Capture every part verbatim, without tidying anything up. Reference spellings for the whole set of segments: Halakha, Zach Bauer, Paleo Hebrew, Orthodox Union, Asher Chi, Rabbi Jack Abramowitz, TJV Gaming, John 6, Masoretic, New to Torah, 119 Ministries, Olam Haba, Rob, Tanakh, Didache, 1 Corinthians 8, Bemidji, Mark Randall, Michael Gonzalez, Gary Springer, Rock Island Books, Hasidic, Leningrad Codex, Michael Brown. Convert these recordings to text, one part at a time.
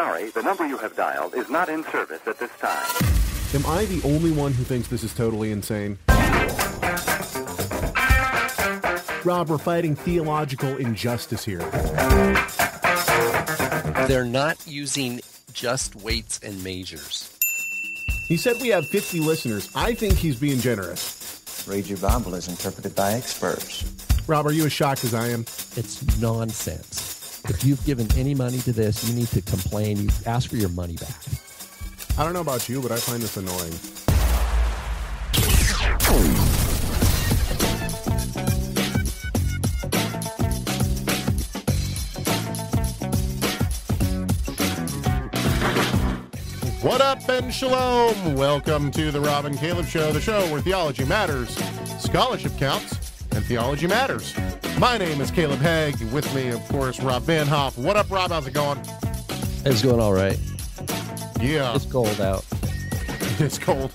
sorry, the number you have dialed is not in service at this time. Am I the only one who thinks this is totally insane? Rob, we're fighting theological injustice here. They're not using just weights and measures. He said we have fifty listeners. I think he's being generous. Read your Bible as interpreted by experts. Rob, are you as shocked as I am? It's nonsense. If you've given any money to this, you need to complain. You ask for your money back. I don't know about you, but I find this annoying. What up and shalom! Welcome to the Rob and Caleb Show, the show where theology matters, scholarship counts, and theology matters. My name is Caleb Haig. With me, of course, Rob Vanhoff. What up, Rob? How's it going? It's going all right. Yeah. It's cold out. It's cold.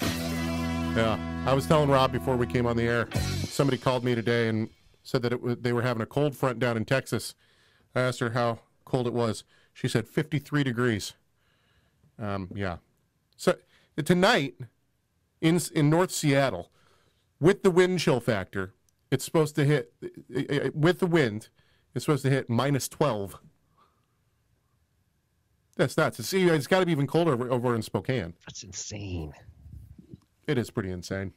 Yeah. I was telling Rob before we came on the air, somebody called me today and said that it was, they were having a cold front down in Texas. I asked her how cold it was. She said fifty-three degrees. Um, yeah. So tonight in in North Seattle, with the wind chill factor, it's supposed to hit with the wind. It's supposed to hit minus twelve. That's nuts. It's, it's got to be even colder over, over in Spokane. That's insane. It is pretty insane.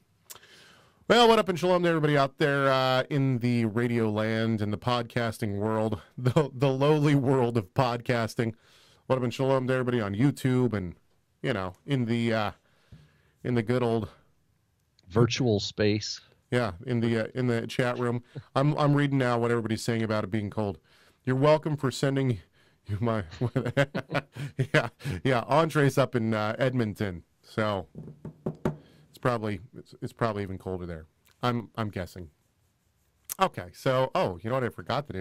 Well, what up and shalom to everybody out there uh, in the radio land and the podcasting world, the the lowly world of podcasting. What up and shalom to everybody on YouTube and, you know, in the uh, in the good old virtual space. Yeah, in the uh, in the chat room. I'm I'm reading now what everybody's saying about it being cold. You're welcome for sending you my yeah yeah Andre's up in uh, Edmonton, so it's probably it's, it's probably even colder there. I'm I'm guessing. Okay, so oh, you know what I forgot to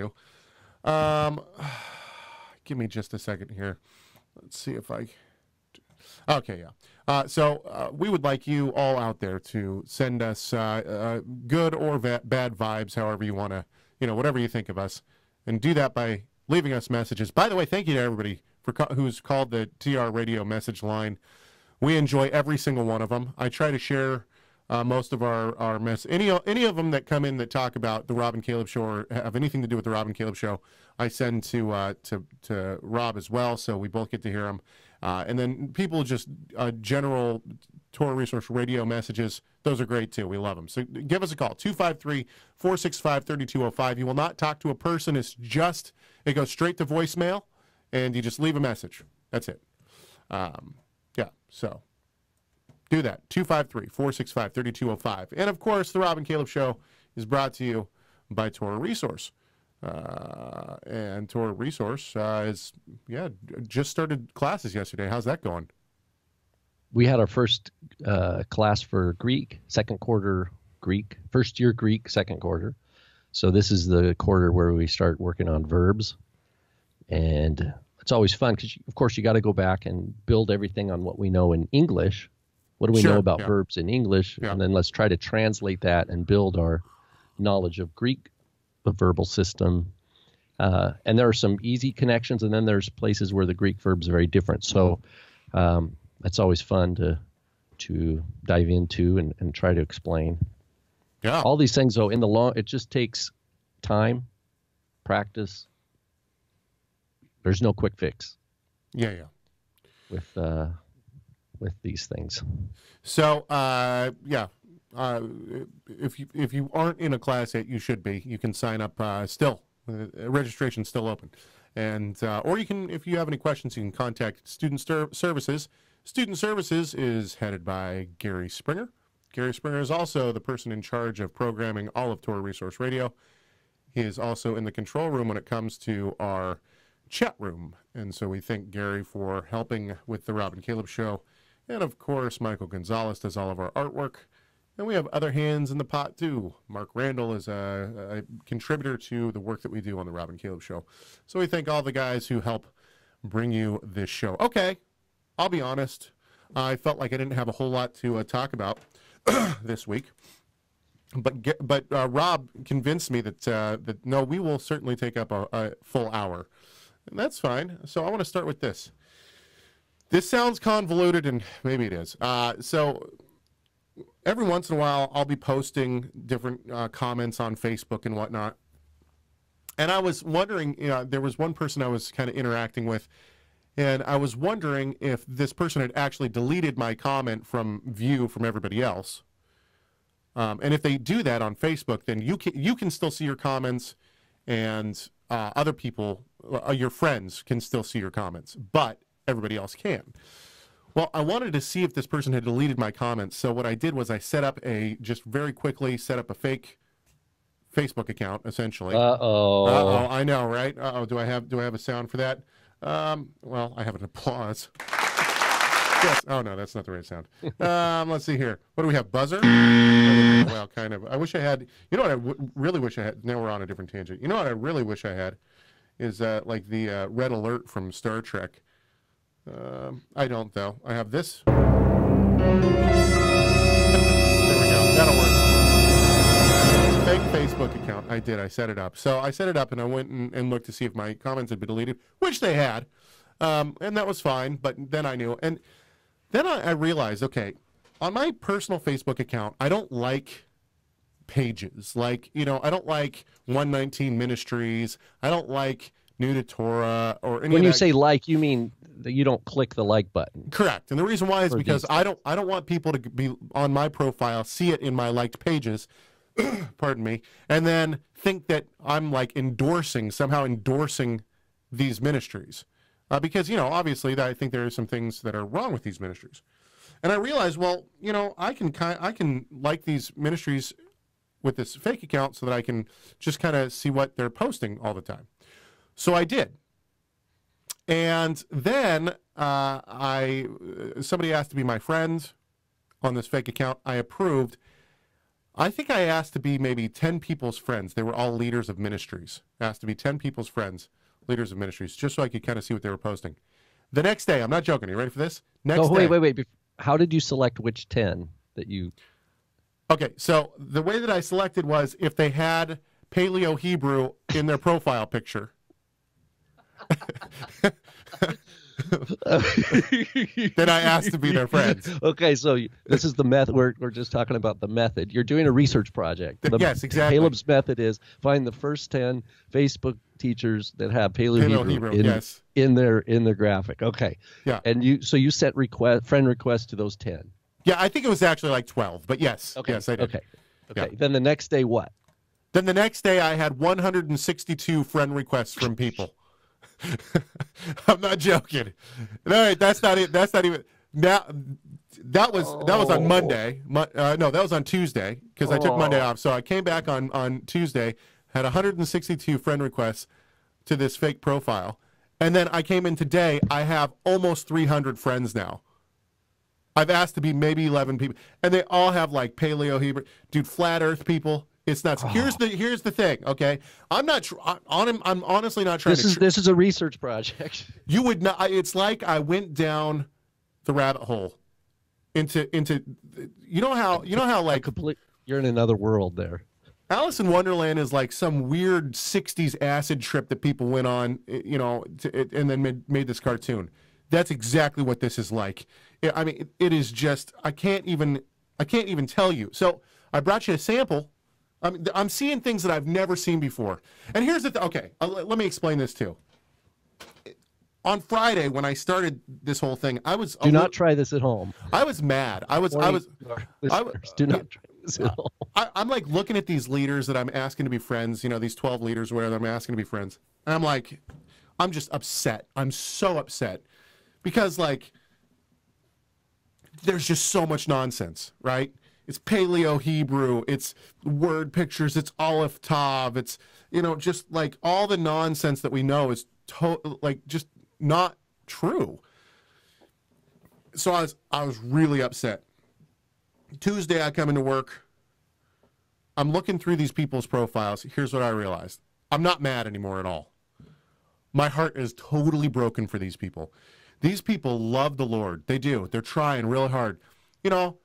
do. Um. Give me just a second here. Let's see if I... Okay, yeah. Uh, so uh, we would like you all out there to send us uh, uh, good or va bad vibes, however you want to, you know, whatever you think of us. And do that by leaving us messages. By the way, thank you to everybody for co who's called the T R Radio message line. We enjoy every single one of them. I try to share uh, most of our, our messages. Any, any of them that come in that talk about the Rob and Caleb Show or have anything to do with the Rob and Caleb Show, I send to, uh, to to Rob as well, so we both get to hear them. Uh, and then people just uh, general Torah Resource Radio messages, those are great too. We love them. So give us a call, two five three, four six five, three two zero five. You will not talk to a person. It's just, it goes straight to voicemail, and you just leave a message. That's it. Um, yeah, so do that, two five three, four six five, three two zero five. And, of course, the Rob and Caleb Show is brought to you by Torah Resource. Uh, and Torah Resource uh, is, yeah, just started classes yesterday. How's that going? We had our first uh, class for Greek, second quarter Greek, first year Greek, second quarter. So this is the quarter where we start working on verbs. And it's always fun because, of course, you got to go back and build everything on what we know in English. What do we sure, know about yeah. verbs in English? Yeah. And then let's try to translate that and build our knowledge of Greek the verbal system, uh, and there are some easy connections, and then there's places where the Greek verbs are very different. So um, that's always fun to to dive into and, and try to explain. Yeah, all these things though in the long, it just takes time, practice. There's no quick fix. Yeah, yeah. With uh, with these things. So uh, yeah. Uh, if you if you aren't in a class yet, you should be. You can sign up uh, still. Uh, registration's still open, and uh, or you can if you have any questions, you can contact Student Services. Student Services is headed by Gary Springer. Gary Springer is also the person in charge of programming all of Torah Resource Radio. He is also in the control room when it comes to our chat room, and so we thank Gary for helping with the Rob and Caleb Show, and of course Michael Gonzalez does all of our artwork. And we have other hands in the pot, too. Mark Randall is a, a contributor to the work that we do on the Rob and Caleb Show. So we thank all the guys who help bring you this show. Okay, I'll be honest. I felt like I didn't have a whole lot to uh, talk about this week. But get, but uh, Rob convinced me that, uh, that, no, we will certainly take up a, a full hour. And that's fine. So I want to start with this. This sounds convoluted, and maybe it is. Uh, so every once in a while, I'll be posting different uh, comments on Facebook and whatnot. And I was wondering, you know, there was one person I was kind of interacting with, and I was wondering if this person had actually deleted my comment from view from everybody else. Um, and if they do that on Facebook, then you can, you can still see your comments, and uh, other people, uh, your friends, can still see your comments. But everybody else can. Well, I wanted to see if this person had deleted my comments. So what I did was I set up a, just very quickly, set up a fake Facebook account, essentially. Uh-oh. Uh-oh, I know, right? Uh-oh, do I have, do I have a sound for that? Um, well, I have an applause. Yes. Oh, no, that's not the right sound. Um, let's see here. What do we have? Buzzer? Well, kind of. I wish I had, you know what I w really wish I had? Now we're on a different tangent. You know what I really wish I had is uh, like the uh, red alert from Star Trek. Um, I don't, though. I have this. There we go. That'll work. Fake Facebook account. I did. I set it up. So I set it up, and I went and, and looked to see if my comments had been deleted, which they had. Um, and that was fine, but then I knew. And then I, I realized, okay, on my personal Facebook account, I don't like pages. Like, you know, I don't like one nineteen Ministries. I don't like New to Torah or any. When you say like, you mean that you don't click the like button. Correct. And the reason why is because I don't I don't want people to be on my profile, see it in my liked pages, pardon me, and then think that I'm like endorsing, somehow endorsing these ministries. Uh, because, you know, obviously that I think there are some things that are wrong with these ministries. And I realized, well, you know, I can kind I can like these ministries with this fake account so that I can just kind of see what they're posting all the time. So I did, and then uh, I somebody asked to be my friend on this fake account. I approved. I think I asked to be maybe ten people's friends. They were all leaders of ministries. Asked to be ten people's friends, leaders of ministries, just so I could kind of see what they were posting. The next day, I'm not joking. Are you ready for this? Next oh, wait, day. Wait, wait, wait. How did you select which ten that you? Okay, so the way that I selected was if they had Paleo Hebrew in their profile picture. Then I asked to be their friends. Okay, so you, this is the method. We're, we're just talking about the method. You're doing a research project. The, yes, exactly. Caleb's method is find the first ten Facebook teachers that have Paleo, Paleo Hebrew, Hebrew in, yes. in their in their graphic. Okay. Yeah. And you so you sent request friend requests to those ten. Yeah, I think it was actually like twelve, but yes. Okay. Yes, I did. Okay. Okay. Yeah. Then the next day, what? Then the next day, I had one hundred sixty-two friend requests from people. I'm not joking. No, that's not it. That's not even now. That was oh. that was on Monday. Uh, no, that was on Tuesday because oh. I took Monday off. So I came back on on Tuesday, had one hundred sixty-two friend requests to this fake profile, and then I came in today. I have almost three hundred friends now. I've asked to be maybe eleven people, and they all have like Paleo Hebrew, dude, flat Earth people. It's nuts. Oh. Here's the here's the thing, okay? I'm not tr I'm, I'm honestly not trying this to is, This is a research project. You would not it's like I went down the rabbit hole into into you know how you know how like complete, you're in another world there. Alice in Wonderland is like some weird sixties acid trip that people went on, you know, to, and then made, made this cartoon. That's exactly what this is like. I mean, it, it is just I can't even I can't even tell you. So, I brought you a sample. I'm, I'm seeing things that I've never seen before. And here's the thing. Okay, uh, let me explain this too. On Friday, when I started this whole thing, I was... Do not try this at home. I was mad. I was... I was, I was Do not try this at home. I, I'm like looking at these leaders that I'm asking to be friends, you know, these twelve leaders, whatever, I'm asking to be friends. And I'm like, I'm just upset. I'm so upset. Because, like, there's just so much nonsense, right? It's Paleo Hebrew, it's word pictures, it's Aleph Tav, it's, you know, just like all the nonsense that we know is to like just not true. So I was, I was really upset. Tuesday, I come into work. I'm looking through these people's profiles. Here's what I realized. I'm not mad anymore at all. My heart is totally broken for these people. These people love the Lord. They do. They're trying really hard. You know,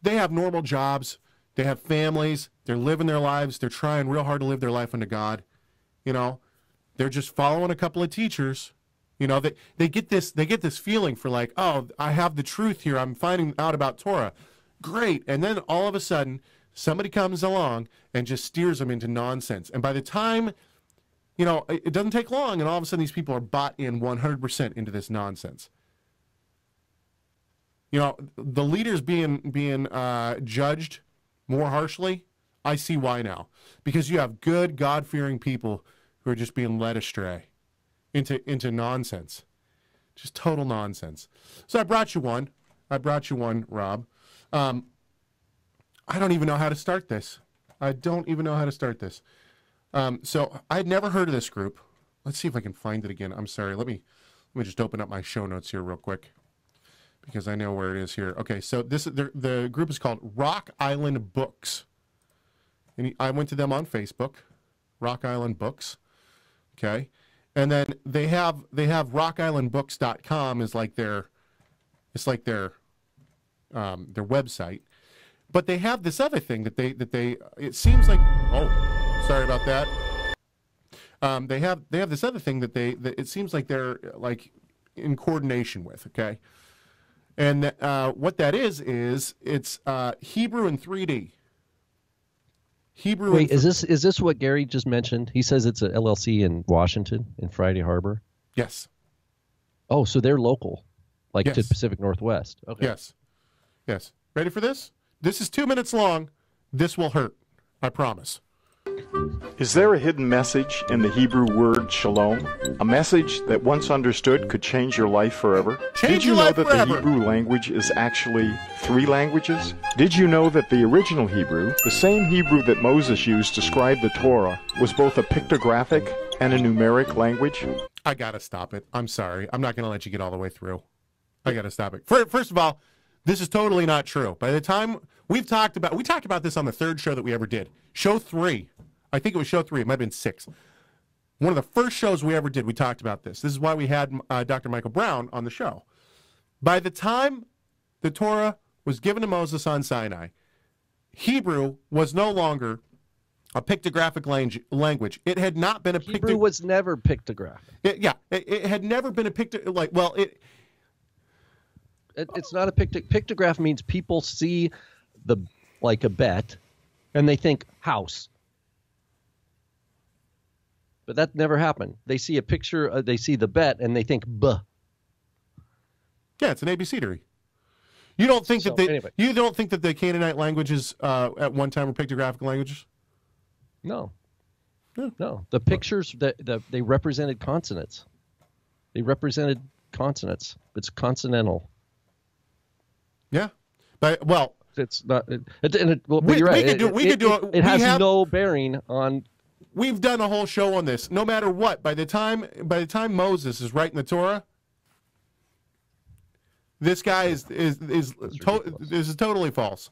they have normal jobs, they have families, they're living their lives, they're trying real hard to live their life unto God. You know, they're just following a couple of teachers You know, they, they get this they get this feeling for like, oh, I have the truth here. I'm finding out about Torah. Great. And then all of a sudden, somebody comes along and just steers them into nonsense. And by the time, you know, it, it doesn't take long, and all of a sudden these people are bought in one hundred percent into this nonsense. You know, the leaders being, being uh, judged more harshly, I see why now. Because you have good, God-fearing people who are just being led astray into into nonsense. Just total nonsense. So I brought you one. I brought you one, Rob. Um, I don't even know how to start this. I don't even know how to start this. Um, so I had never heard of this group. Let's see if I can find it again. I'm sorry. Let me, let me just open up my show notes here real quick, because I know where it is here. Okay, so this the, the group is called Rock Island Books. And I went to them on Facebook, Rock Island Books. Okay, and then they have they have rock island books dot com is like their, it's like their, um, their website. But they have this other thing that they that they it seems like oh sorry about that. Um, they have they have this other thing that they that it seems like they're like in coordination with. Okay. And uh, what that is is it's uh, Hebrew in three D. Hebrew. Wait, in is this is this what Gary just mentioned? He says it's an L L C in Washington, in Friday Harbor. Yes. Oh, so they're local, like yes. to the Pacific Northwest. Okay. Yes. Yes. Ready for this? This is two minutes long. This will hurt. I promise. Is there a hidden message in the Hebrew word shalom? A message that once understood could change your life forever? Change Did you know that forever. The Hebrew language is actually three languages? Did you know that the original Hebrew, the same Hebrew that Moses used to scribe the Torah, was both a pictographic and a numeric language? I gotta stop it. I'm sorry. I'm not gonna let you get all the way through. I gotta stop it. First of all, this is totally not true. By the time we've talked about, we talked about this on the third show that we ever did. Show three. I think it was show three. It might have been six. One of the first shows we ever did, we talked about this. This is why we had uh, Doctor Michael Brown on the show. By the time the Torah was given to Moses on Sinai, Hebrew was no longer a pictographic language. It had not been a pictographic. Hebrew was never pictographic. It, yeah, it, it had never been a pictographic. Like, well, it, it. It's not a pictograph. Pictograph means people see the like a bet, and they think house. But that never happened. They see a picture, uh, they see the bet, and they think, buh. Yeah, it's an abecedary. You don't think so, that they, anyway. You don't think that the Canaanite languages uh, at one time were pictographic languages? No, yeah. no. The pictures that the, they represented consonants. They represented consonants. It's consonantal. Yeah, but well, it's not. It, it, it, well, we, you're right. We could do. It, we it, could do. It, it, it has have, no bearing on. We've done a whole show on this. No matter what, by the time by the time Moses is writing the Torah, this guy is is is, is, to, is totally false.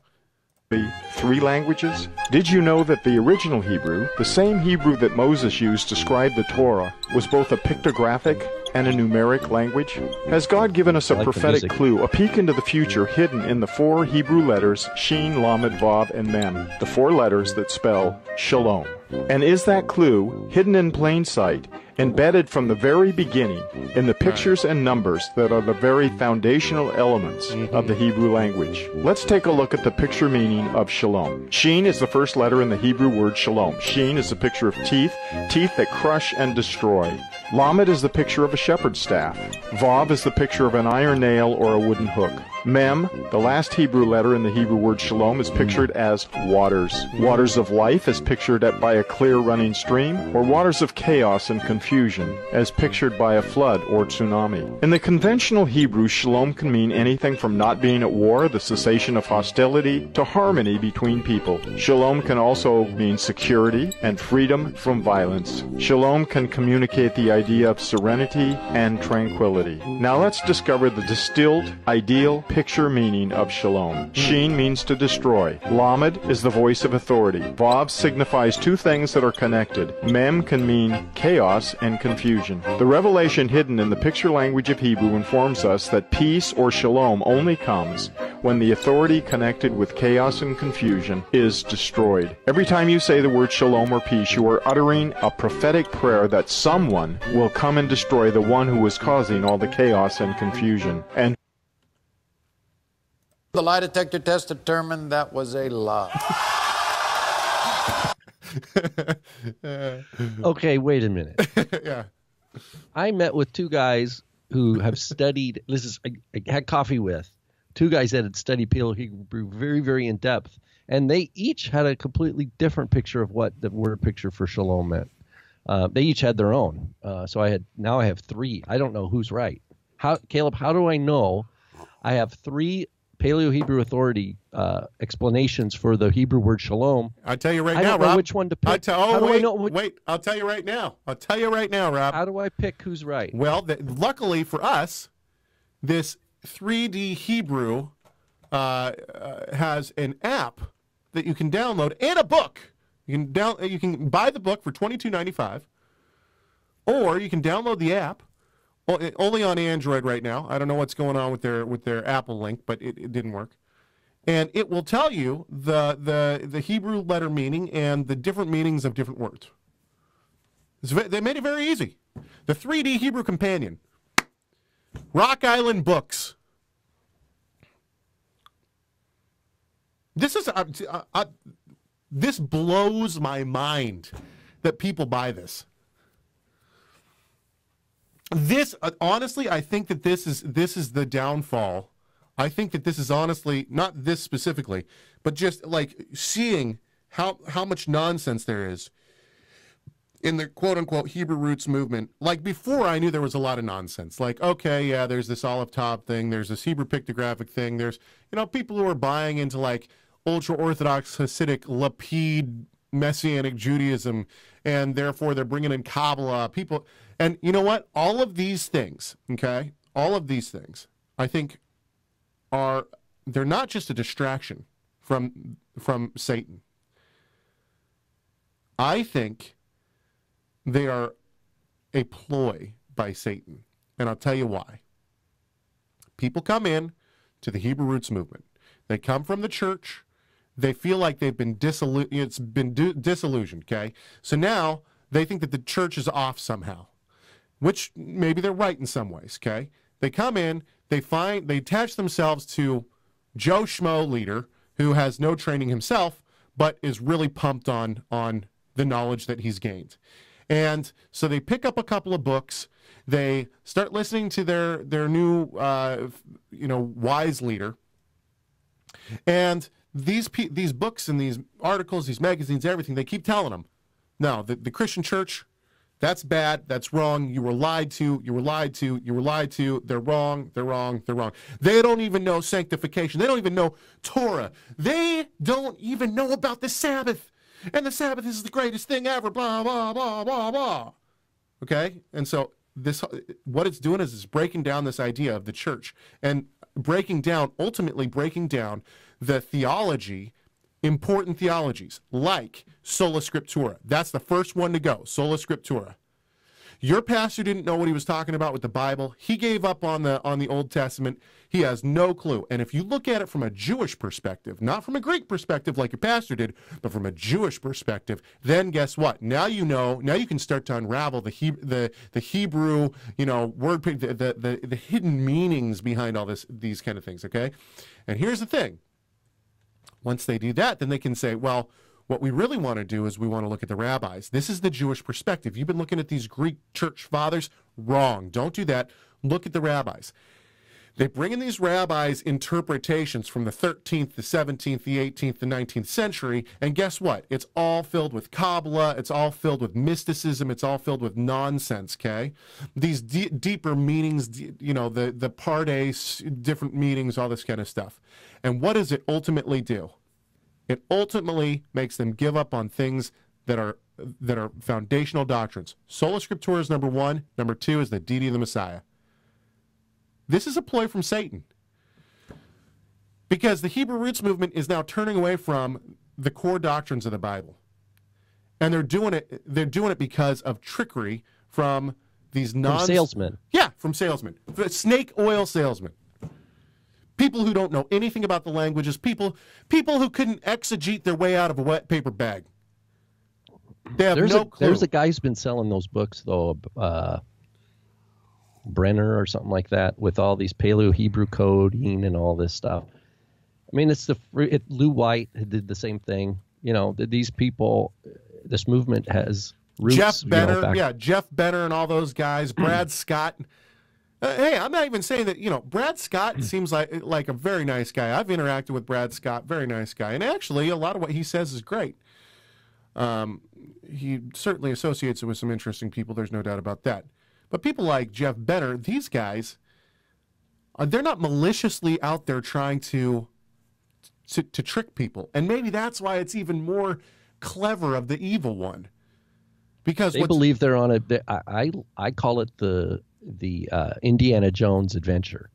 The three languages? Did you know that the original Hebrew, the same Hebrew that Moses used to scribe the Torah, was both a pictographic and a numeric language? Has God given us a like prophetic clue, a peek into the future hidden in the four Hebrew letters Shin, Lamed, Vav, and Mem, the four letters that spell Shalom? And is that clue hidden in plain sight, embedded from the very beginning in the pictures and numbers that are the very foundational elements of the Hebrew language? Let's take a look at the picture meaning of shalom. Shin is the first letter in the Hebrew word shalom. Shin is the picture of teeth, teeth that crush and destroy. Lamed is the picture of a shepherd's staff. Vav is the picture of an iron nail or a wooden hook. Mem, the last Hebrew letter in the Hebrew word shalom, is pictured as waters. Waters of life is pictured at by a clear running stream, or waters of chaos and confusion, as pictured by a flood or tsunami. In the conventional Hebrew, shalom can mean anything from not being at war, the cessation of hostility, to harmony between people. Shalom can also mean security and freedom from violence. Shalom can communicate the idea of serenity and tranquility. Now let's discover the distilled, ideal, picture meaning of shalom. Shin means to destroy. Lamed is the voice of authority. Vav signifies two things that are connected. Mem can mean chaos and confusion. The revelation hidden in the picture language of Hebrew informs us that peace or shalom only comes when the authority connected with chaos and confusion is destroyed. Every time you say the word shalom or peace, you are uttering a prophetic prayer that someone will come and destroy the one who is causing all the chaos and confusion. And the lie detector test determined that was a lie. Okay, wait a minute. Yeah. I met with two guys who have studied, this is, I, I had coffee with, two guys that had studied Paleo Hebrew very, very in depth, and they each had a completely different picture of what the word picture for shalom meant. Uh, they each had their own. Uh, so I had, now I have three. I don't know who's right. How, Caleb, how do I know I have three Paleo Hebrew authority uh, explanations for the Hebrew word shalom? I tell you right I now, don't know Rob. Which one to pick? I tell, oh, How do wait, I know which... wait! I'll tell you right now. I'll tell you right now, Rob. How do I pick who's right? Well, the, luckily for us, this three D Hebrew uh, uh, has an app that you can download and a book. You can down, you can buy the book for twenty-two ninety-five, or you can download the app. Well, only on Android right now. I don't know what's going on with their with their Apple link, but it, it didn't work. And it will tell you the the the Hebrew letter meaning and the different meanings of different words. It's, they made it very easy. The three D Hebrew Companion, Rock Island Books. This is uh, uh, this blows my mind that people buy this. This uh, honestly, I think that this is this is the downfall. I think that this is honestly not this specifically, but just like seeing how how much nonsense there is in the quote unquote Hebrew roots movement. Like before, I knew there was a lot of nonsense. Like okay, yeah, there's this Aleph Tav thing, there's this Hebrew pictographic thing, there's you know people who are buying into like ultra orthodox Hasidic Lapid Messianic Judaism, and therefore they're bringing in Kabbalah people. And you know what? All of these things, okay, all of these things, I think are, they're not just a distraction from, from Satan. I think they are a ploy by Satan. And I'll tell you why. People come in to the Hebrew Roots movement. They come from the church. They feel like they've been disillu- it's been disillusioned, okay? So now they think that the church is off somehow. Which maybe they're right in some ways, okay? They come in, they find, they attach themselves to Joe Schmo leader who has no training himself, but is really pumped on, on the knowledge that he's gained. And so they pick up a couple of books, they start listening to their, their new, uh, you know, wise leader. And these, pe these books and these articles, these magazines, everything, they keep telling them, no, the, the Christian church, that's bad, that's wrong, you were lied to, you were lied to, you were lied to, they're wrong, they're wrong, they're wrong. They don't even know sanctification, they don't even know Torah, they don't even know about the Sabbath, and the Sabbath is the greatest thing ever, blah, blah, blah, blah, blah. Okay? And so this, what it's doing is it's breaking down this idea of the church, and breaking down, ultimately breaking down the theology, important theologies like sola scriptura. That's the first one to go, sola scriptura. Your pastor didn't know what he was talking about with the Bible. He gave up on the on the Old Testament. He has no clue. And if you look at it from a Jewish perspective, not from a Greek perspective like your pastor did, but from a Jewish perspective, then guess what? Now you know. Now you can start to unravel the he, the the Hebrew, you know, word the, the the the hidden meanings behind all this these kind of things. Okay, and here's the thing. Once they do that, then they can say, well, what we really want to do is we want to look at the rabbis. This is the Jewish perspective. You've been looking at these Greek church fathers. Wrong. Don't do that. Look at the rabbis. They bring in these rabbis' interpretations from the thirteenth, the seventeenth, the eighteenth, the nineteenth century, and guess what? It's all filled with Kabbalah. It's all filled with mysticism. It's all filled with nonsense, okay? These de deeper meanings, de you know, the, the pardes, different meanings, all this kind of stuff. And what does it ultimately do? It ultimately makes them give up on things that are that are foundational doctrines. Sola Scriptura is number one. Number two is the deity of the Messiah. This is a ploy from Satan. Because the Hebrew Roots movement is now turning away from the core doctrines of the Bible. And they're doing it they're doing it because of trickery from these non- from salesmen. Yeah, from salesmen. Snake oil salesmen. people who don't know anything about the languages, people people who couldn't exegete their way out of a wet paper bag. They have there's no a, clue. There's a guy who's been selling those books, though, uh, Brenner or something like that, with all these Paleo Hebrew coding and all this stuff. I mean, it's the it, Lou White did the same thing. You know, these people, this movement has roots. Jeff Benner, you know, yeah, Jeff Benner and all those guys, Brad Scott. Uh, hey, I'm not even saying that, you know, Brad Scott seems like, like a very nice guy. I've interacted with Brad Scott, very nice guy. And actually, a lot of what he says is great. Um, he certainly associates it with some interesting people. There's no doubt about that. But people like Jeff Benner, these guys, uh, they're not maliciously out there trying to, to, to trick people. And maybe that's why it's even more clever of the evil one. Because they believe they're on a, they, I, I, I call it the... the uh, Indiana Jones adventure.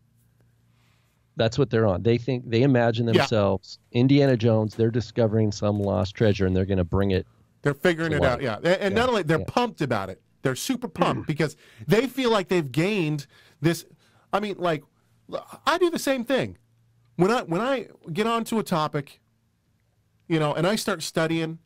That's what they're on. They think they imagine themselves yeah. Indiana Jones. They're discovering some lost treasure and they're going to bring it. They're figuring it out. Yeah. And yeah. not only they're yeah. pumped about it. They're super pumped because they feel like they've gained this. I mean, like I do the same thing when I, when I get onto a topic, you know, and I start studying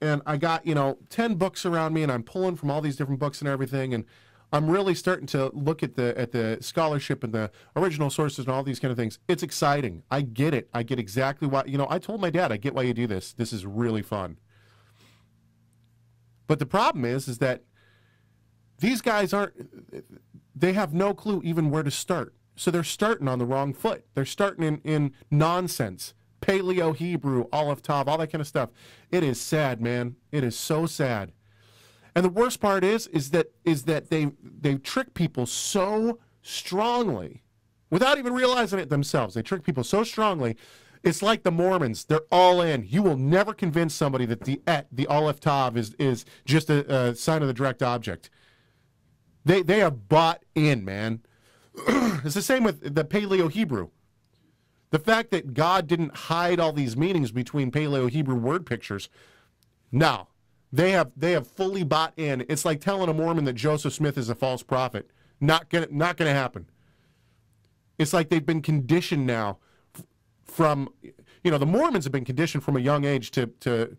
and I got, you know, ten books around me and I'm pulling from all these different books and everything. And I'm really starting to look at the at the scholarship and the original sources and all these kind of things. It's exciting. I get it. I get exactly why. You know, I told my dad, I get why you do this. This is really fun. But the problem is, is that these guys aren't, they have no clue even where to start. So they're starting on the wrong foot. They're starting in, in nonsense, Paleo Hebrew, Aleph Tav, all that kind of stuff. It is sad, man. It is so sad. And the worst part is, is that is that they they trick people so strongly, without even realizing it themselves. They trick people so strongly. It's like the Mormons. They're all in. You will never convince somebody that the et, the Aleph Tav is is just a, a sign of the direct object. They they have bought in, man. It's the same with the Paleo Hebrew. The fact that God didn't hide all these meanings between Paleo Hebrew word pictures. No. They have they have fully bought in. It's like telling a Mormon that Joseph Smith is a false prophet. Not gonna not gonna happen. It's like they've been conditioned now from, you know, the Mormons have been conditioned from a young age to to,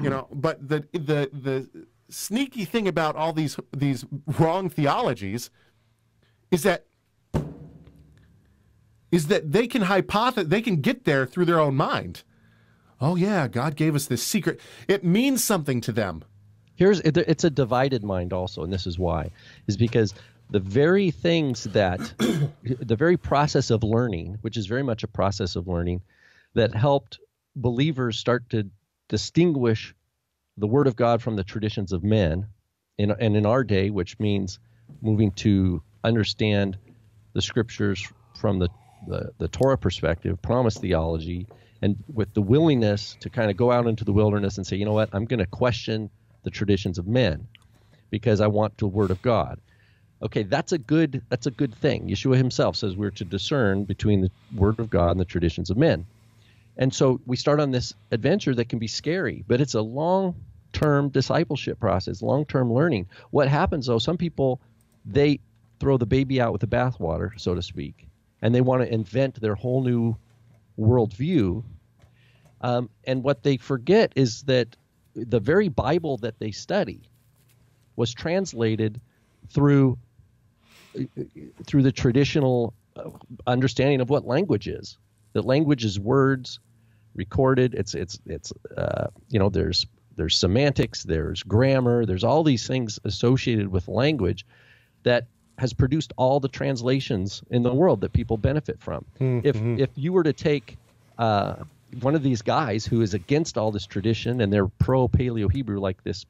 you know. But the the the sneaky thing about all these these wrong theologies is that is that they can hypothe- they can get there through their own mind. Oh, yeah, God gave us this secret. It means something to them. Here's it's a divided mind also, and this is why, is because the very things that the very process of learning, which is very much a process of learning, that helped believers start to distinguish the Word of God from the traditions of men, in, and in our day, which means moving to understand the Scriptures from the, the, the Torah perspective, promise theology, and with the willingness to kind of go out into the wilderness and say, you know what, I'm going to question the traditions of men because I want the Word of God. Okay, that's a good that's a good thing. Yeshua himself says we're to discern between the Word of God and the traditions of men. And so we start on this adventure that can be scary, but it's a long-term discipleship process, long-term learning. What happens, though, some people, they throw the baby out with the bathwater, so to speak, and they want to invent their whole new worldview. Um, and what they forget is that the very Bible that they study was translated through through the traditional understanding of what language is. That language is words recorded. It's it's it's uh, you know, there's there's semantics, there's grammar, there's all these things associated with language that has produced all the translations in the world that people benefit from. Mm-hmm. If if you were to take uh, one of these guys who is against all this tradition and they're pro-Paleo Hebrew, like this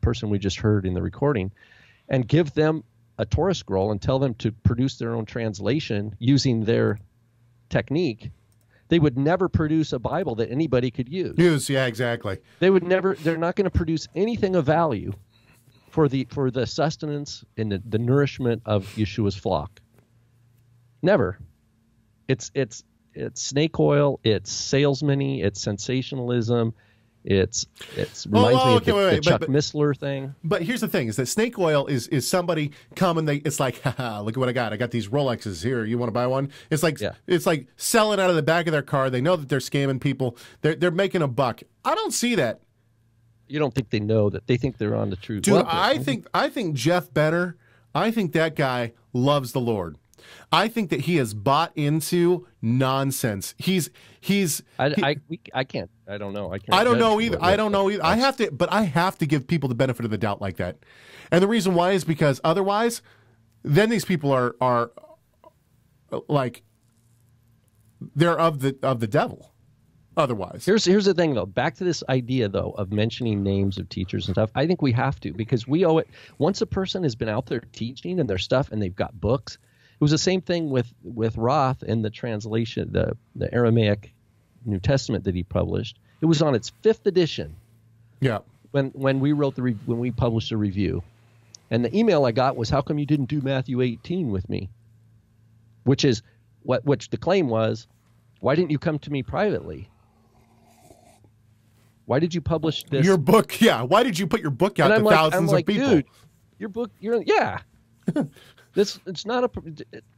person we just heard in the recording, and give them a Torah scroll and tell them to produce their own translation using their technique, they would never produce a Bible that anybody could use. Use, yeah, exactly. They would never. They're not going to produce anything of value for the for the sustenance and the, the nourishment of Yeshua's flock. Never. It's it's it's snake oil, it's salesman-y, it's sensationalism, It's it's reminds oh, oh, me okay, of the, wait, wait, the Chuck but, but, Missler thing. But here's the thing: is that snake oil is is somebody come and they it's like, haha, look at what I got. I got these Rolexes here. You want to buy one? It's like yeah. it's like selling out of the back of their car. They know that they're scamming people. They're they're making a buck. I don't see that. You don't think they know that? They think they're on the truth. Dude, I think I think Jeff Benner. I think that guy loves the Lord. I think that he has bought into nonsense. He's he's. I he, I, we, I can't. I don't know. I can't. I don't know either. I don't know either. I have to, but I have to give people the benefit of the doubt like that. And the reason why is because otherwise, then these people are are like they're of the of the devil. Otherwise, here's here's the thing though. Back to this idea though of mentioning names of teachers and stuff. I think we have to because we owe it. Once a person has been out there teaching and their stuff and they've got books. It was the same thing with, with Roth in the translation, the, the Aramaic New Testament that he published. It was on its fifth edition. Yeah. When when we wrote the re when we published a review, and the email I got was, "How come you didn't do Matthew eighteen with me?" Which is what which the claim was, "Why didn't you come to me privately? Why did you publish this your book? Yeah. Why did you put your book out and to like, thousands like, of people? Dude, your book, you're yeah." This, it's not a,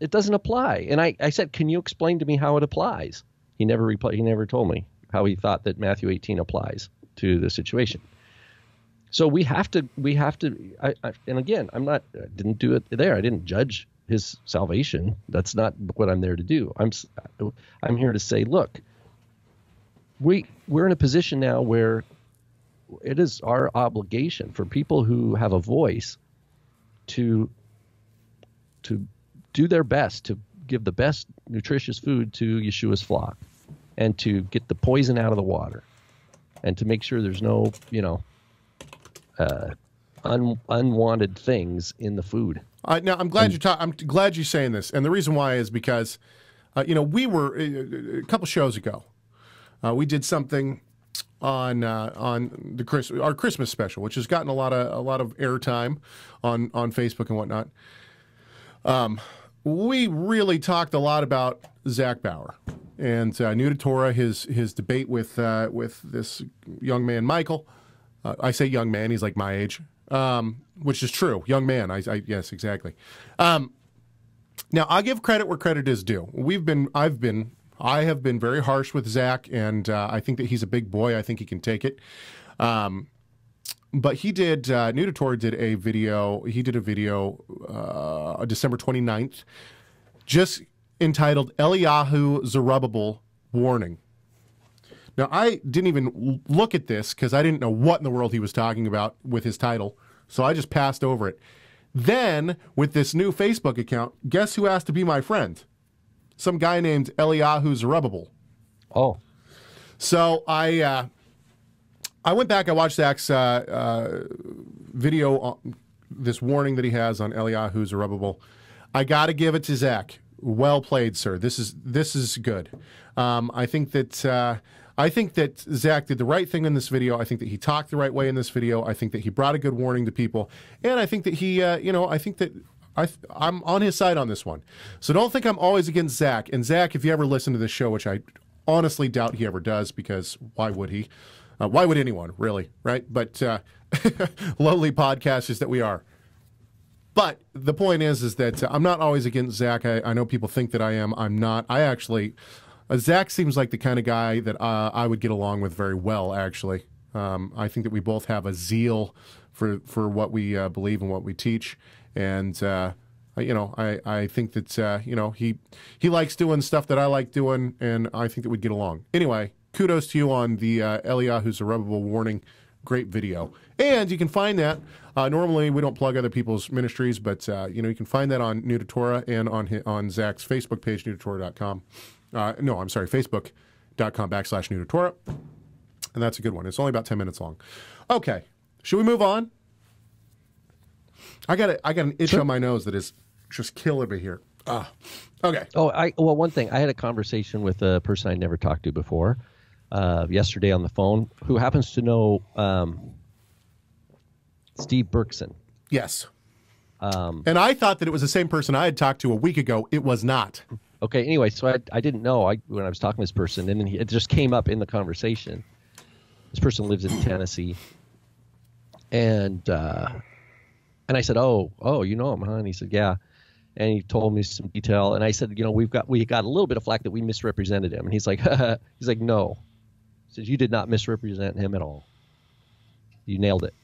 it doesn't apply. And I, I said, can you explain to me how it applies? He never replied. He never told me how he thought that Matthew eighteen applies to the situation. So we have to, we have to, I, I, and again, I'm not, I didn't do it there. I didn't judge his salvation. That's not what I'm there to do. I'm, I'm here to say, look, we, we're in a position now where it is our obligation for people who have a voice to to do their best to give the best nutritious food to Yeshua's flock and to get the poison out of the water and to make sure there's no, you know, uh, un unwanted things in the food. Uh, now, I'm glad, and, you're I'm glad you're saying this. And the reason why is because, uh, you know, we were uh, a couple shows ago, uh, we did something on uh, on the Chris our Christmas special, which has gotten a lot of, a lot of airtime on, on Facebook and whatnot. Um, we really talked a lot about Zach Bauer and uh, New to Torah, his his debate with uh, with this young man Michael. Uh, I say young man, he's like my age, um, which is true. Young man, I, I yes, exactly. Um, now I give credit where credit is due. We've been, I've been, I have been very harsh with Zach, and uh, I think that he's a big boy. I think he can take it. Um, But he did, uh, New to Torah did a video, he did a video uh, December twenty-ninth, just entitled Eliyahu Zerubbabel Warning. Now, I didn't even look at this because I didn't know what in the world he was talking about with his title, so I just passed over it. Then, with this new Facebook account, guess who asked to be my friend? Some guy named Eliyahu Zerubbabel. Oh. So I... Uh, I went back, I watched Zach's uh, uh, video, on this warning that he has on Eliyahu Zerubbabel. I got to give it to Zach. Well played, sir. This is this is good. Um, I think that uh, I think that Zach did the right thing in this video. I think that he talked the right way in this video. I think that he brought a good warning to people, and I think that he, uh, you know, I think that I I'm on his side on this one. So don't think I'm always against Zach. And Zach, if you ever listen to this show, which I honestly doubt he ever does, because why would he? Uh, why would anyone, really, right? But uh, lowly podcasters that we are. But the point is is that uh, I'm not always against Zach. I, I know people think that I am. I'm not. I actually, uh, Zach seems like the kind of guy that uh, I would get along with very well, actually. Um, I think that we both have a zeal for, for what we uh, believe and what we teach. And, uh, you know, I, I think that, uh, you know, he, he likes doing stuff that I like doing, and I think that we'd get along. Anyway. Kudos to you on the uh, Eliyahu Zerubbabel warning. Great video. And you can find that. Uh, normally, we don't plug other people's ministries, but uh, you know, you can find that on New to Torah and on his, on Zach's Facebook page, new to torah dot com. Uh, no, I'm sorry, facebook dot com backslash New to Torah. And that's a good one. It's only about ten minutes long. Okay. Should we move on? I got a, I got an itch sure. on my nose that is just killing me here. Ah. Okay. Oh, I well, one thing. I had a conversation with a person I never talked to before. Uh, yesterday on the phone, who happens to know um, Steve Berkson. Yes. Um, and I thought that it was the same person I had talked to a week ago. It was not. Okay, anyway, so I, I didn't know I, when I was talking to this person, and then he, it just came up in the conversation. This person lives in Tennessee. And uh, and I said, oh, oh, you know him, huh? And he said, yeah. And he told me some detail. And I said, you know, we've got we got a little bit of flack that we misrepresented him. And he's like, he's like, no. He says, you did not misrepresent him at all. You nailed it.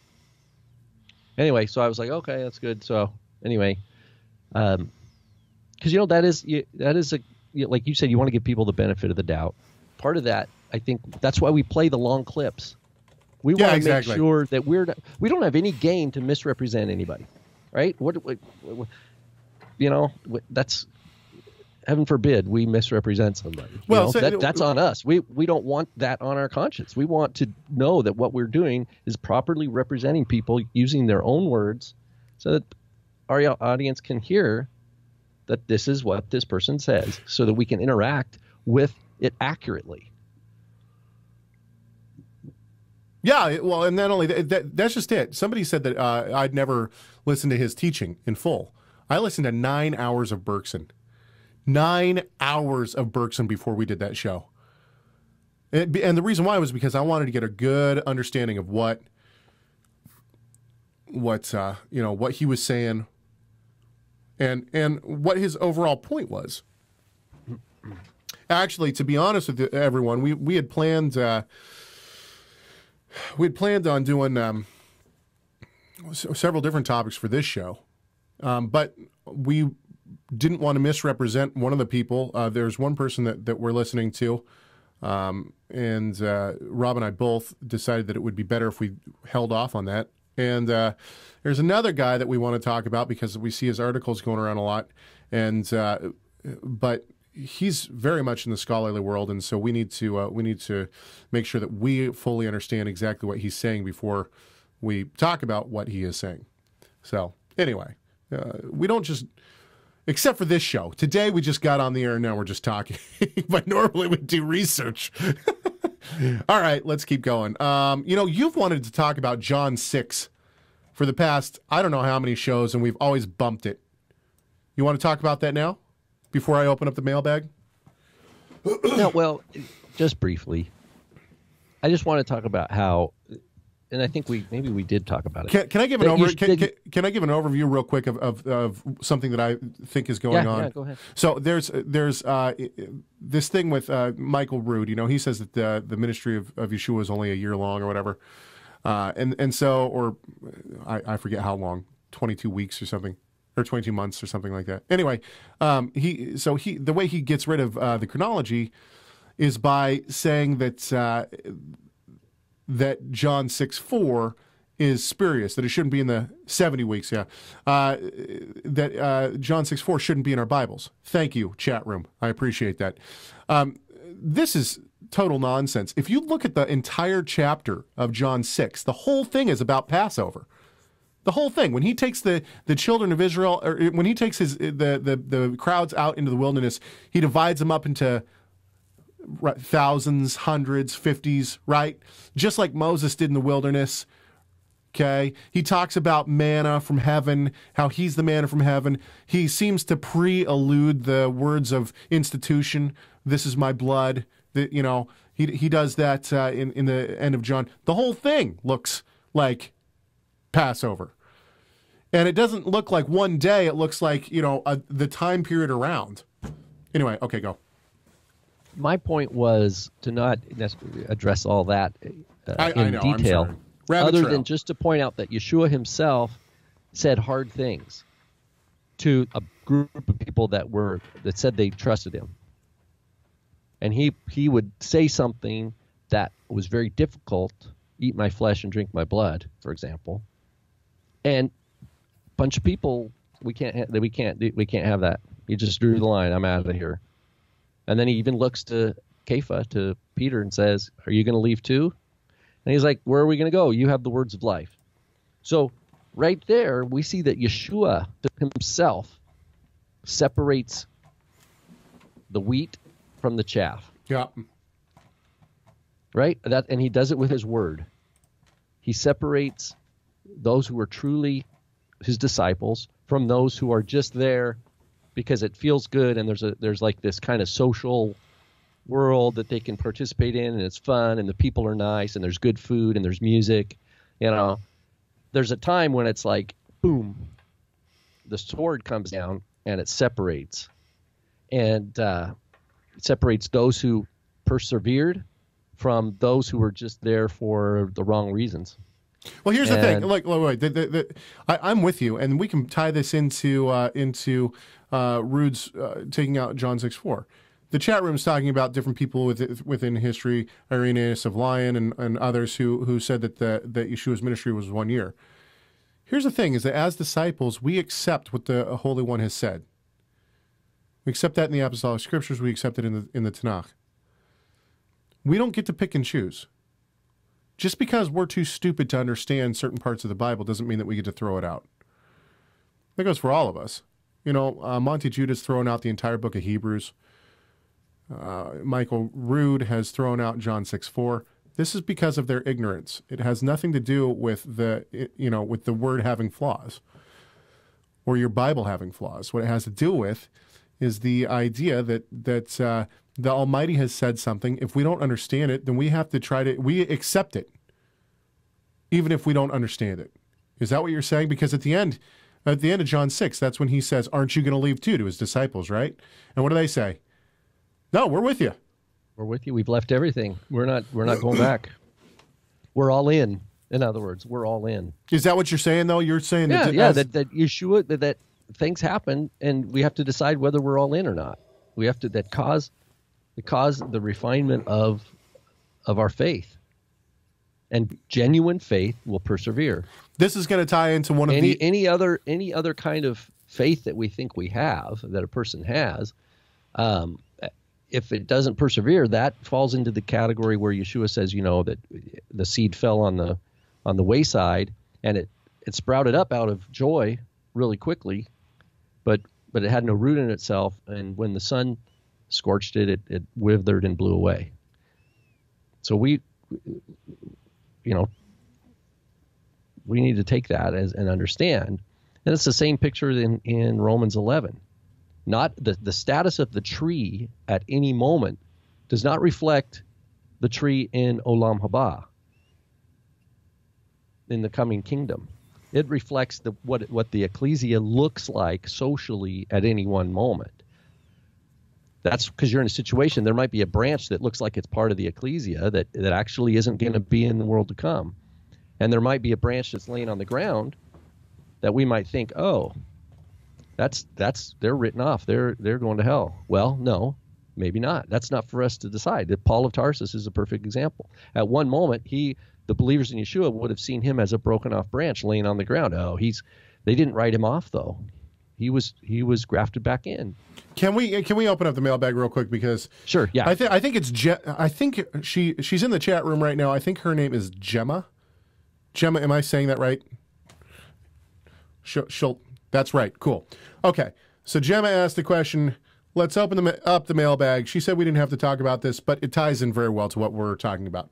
Anyway, so I was like, okay, that's good. So anyway, because, um, you know, that is that is a, like you said, you want to give people the benefit of the doubt. Part of that, I think that's why we play the long clips. We yeah, want to exactly. make sure that we're not, we don't have any game to misrepresent anybody, right? What, what, what you know, that's heaven forbid we misrepresent somebody. Well, you know, so, that, that's on us. We we don't want that on our conscience. We want to know that what we're doing is properly representing people using their own words, so that our audience can hear that this is what this person says, so that we can interact with it accurately. Yeah, well, and not only that, that that's just it. Somebody said that uh, I'd never listened to his teaching in full. I listened to nine hours of Berkson. Nine hours of Berkson before we did that show. It, and the reason why was because I wanted to get a good understanding of what, what uh, you know, what he was saying, and and what his overall point was. Actually, to be honest with everyone, we we had planned uh, we had planned on doing um, several different topics for this show, um, but we didn't want to misrepresent one of the people. Uh, there's one person that, that we're listening to, um, and uh, Rob and I both decided that it would be better if we held off on that. And uh, there's another guy that we want to talk about because we see his articles going around a lot, and uh, but he's very much in the scholarly world, and so we need to uh, we need to make sure that we fully understand exactly what he's saying before we talk about what he is saying. So anyway, uh, we don't just. Except for this show. Today we just got on the air and now we're just talking. But normally we do research. All right, let's keep going. Um, you know, you've wanted to talk about John six for the past, I don't know how many shows, and we've always bumped it. You want to talk about that now before I open up the mailbag? No, well, just briefly. I just want to talk about how, and I think we maybe we did talk about it. Can, can I give an over, can, can, can I give an overview real quick of, of, of something that I think is going yeah, on? Yeah, go ahead. So there's there's uh, this thing with uh, Michael Rood. You know, he says that the the ministry of, of Yeshua is only a year long or whatever, uh, and and so or I, I forget how long, twenty-two weeks or something, or twenty-two months or something like that. Anyway, um, he so he the way he gets rid of uh, the chronology is by saying that. Uh, that John six four is spurious, that it shouldn't be in the seventy weeks, yeah. Uh, that uh, John six four shouldn't be in our Bibles. Thank you, chat room. I appreciate that. Um, this is total nonsense. If you look at the entire chapter of John six, the whole thing is about Passover. The whole thing. When he takes the, the children of Israel, or when he takes his the, the, the crowds out into the wilderness, he divides them up into thousands, hundreds, fifties, right? Just like Moses did in the wilderness, okay? He talks about manna from heaven, how he's the manna from heaven. He seems to pre-allude the words of institution, this is my blood, that, you know, he, he does that uh, in, in the end of John. The whole thing looks like Passover. And it doesn't look like one day, it looks like, you know, a, the time period around. Anyway, okay, go. My point was to not address all that uh, I, in I know, detail, other trail. than just to point out that Yeshua himself said hard things to a group of people that were that said they trusted him, and he he would say something that was very difficult: "Eat my flesh and drink my blood," for example. And a bunch of people, we can't we can't we can't have that. He just drew the line. I'm out of here. And then he even looks to Kepha, to Peter, and says, are you going to leave too? And he's like, where are we going to go? You have the words of life. So right there, we see that Yeshua himself separates the wheat from the chaff. Yeah. Right? That, and he does it with his word. He separates those who are truly his disciples from those who are just there because it feels good, and there's a there's like this kind of social world that they can participate in, and it's fun, and the people are nice, and there's good food, and there's music. You know, there's a time when it's like, boom, the sword comes down, and it separates. And uh, it separates those who persevered from those who were just there for the wrong reasons. Well, here's and, the thing. Like, wait, wait, the, the, the, I, I'm with you, and we can tie this into uh, into uh, Rood's uh, taking out John six four. The chat room's talking about different people within, within history, Irenaeus of Lyon and, and others who who said that the, that Yeshua's ministry was one year. Here's the thing: is that as disciples, we accept what the Holy One has said. We accept that in the Apostolic Scriptures. We accept it in the in the Tanakh. We don't get to pick and choose. Just because we're too stupid to understand certain parts of the Bible doesn't mean that we get to throw it out. That goes for all of us. You know, uh, Monty Judah's thrown out the entire book of Hebrews. Uh, Michael Rood has thrown out John six four. This is because of their ignorance. It has nothing to do with the, you know, with the word having flaws or your Bible having flaws. What it has to do with is the idea that that uh, the Almighty has said something. If we don't understand it, then we have to try to we accept it, even if we don't understand it. Is that what you're saying? Because at the end, at the end of John six, that's when he says, "Aren't you going to leave too?" to his disciples, right? And what do they say? No, we're with you. We're with you. We've left everything. We're not. We're not going back. We're all in. In other words, we're all in. Is that what you're saying, though? You're saying yeah, that, yeah, as... that that Yeshua that, that things happen, and we have to decide whether we're all in or not. We have to that cause, the cause, the refinement of, of our faith. And genuine faith will persevere. This is going to tie into one of any, the any other any other kind of faith that we think we have that a person has. Um, If it doesn't persevere, that falls into the category where Yeshua says, you know, that the seed fell on the on the wayside, and it it sprouted up out of joy really quickly, but but it had no root in itself, and when the sun scorched it, it, it withered and blew away. So we, you know, we need to take that as and understand, and it's the same picture in in Romans eleven. Not the, the status of the tree at any moment does not reflect the tree in Olam Haba, in the coming kingdom. It reflects the, what, what the ecclesia looks like socially at any one moment. That's because you're in a situation, there might be a branch that looks like it's part of the ecclesia that, that actually isn't going to be in the world to come. And there might be a branch that's laying on the ground that we might think, oh, That's that's they're written off. They're they're going to hell. Well, no, maybe not. That's not for us to decide. Paul of Tarsus is a perfect example. At one moment, he the believers in Yeshua would have seen him as a broken off branch laying on the ground. Oh, he's they didn't write him off though. He was he was grafted back in. Can we can we open up the mailbag real quick, because sure yeah I think I think it's Je I think she she's in the chat room right now. I think her name is Gemma. Gemma, am I saying that right? She'll. she'll That's right. Cool. Okay. So Gemma asked the question, let's open the, up the mailbag. She said we didn't have to talk about this, but it ties in very well to what we're talking about.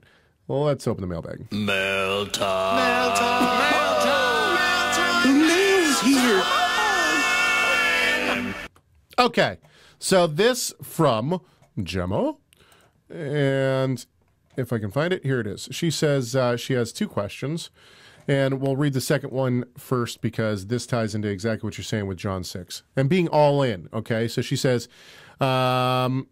Well, let's open the mailbag. Mail time. Mail time. Mail time. Mail time. Mail's here. Okay. So this from Gemma. And if I can find it, here it is. She says uh, she has two questions. And we'll read the second one first, because this ties into exactly what you're saying with John six and being all in. Okay, so she says um,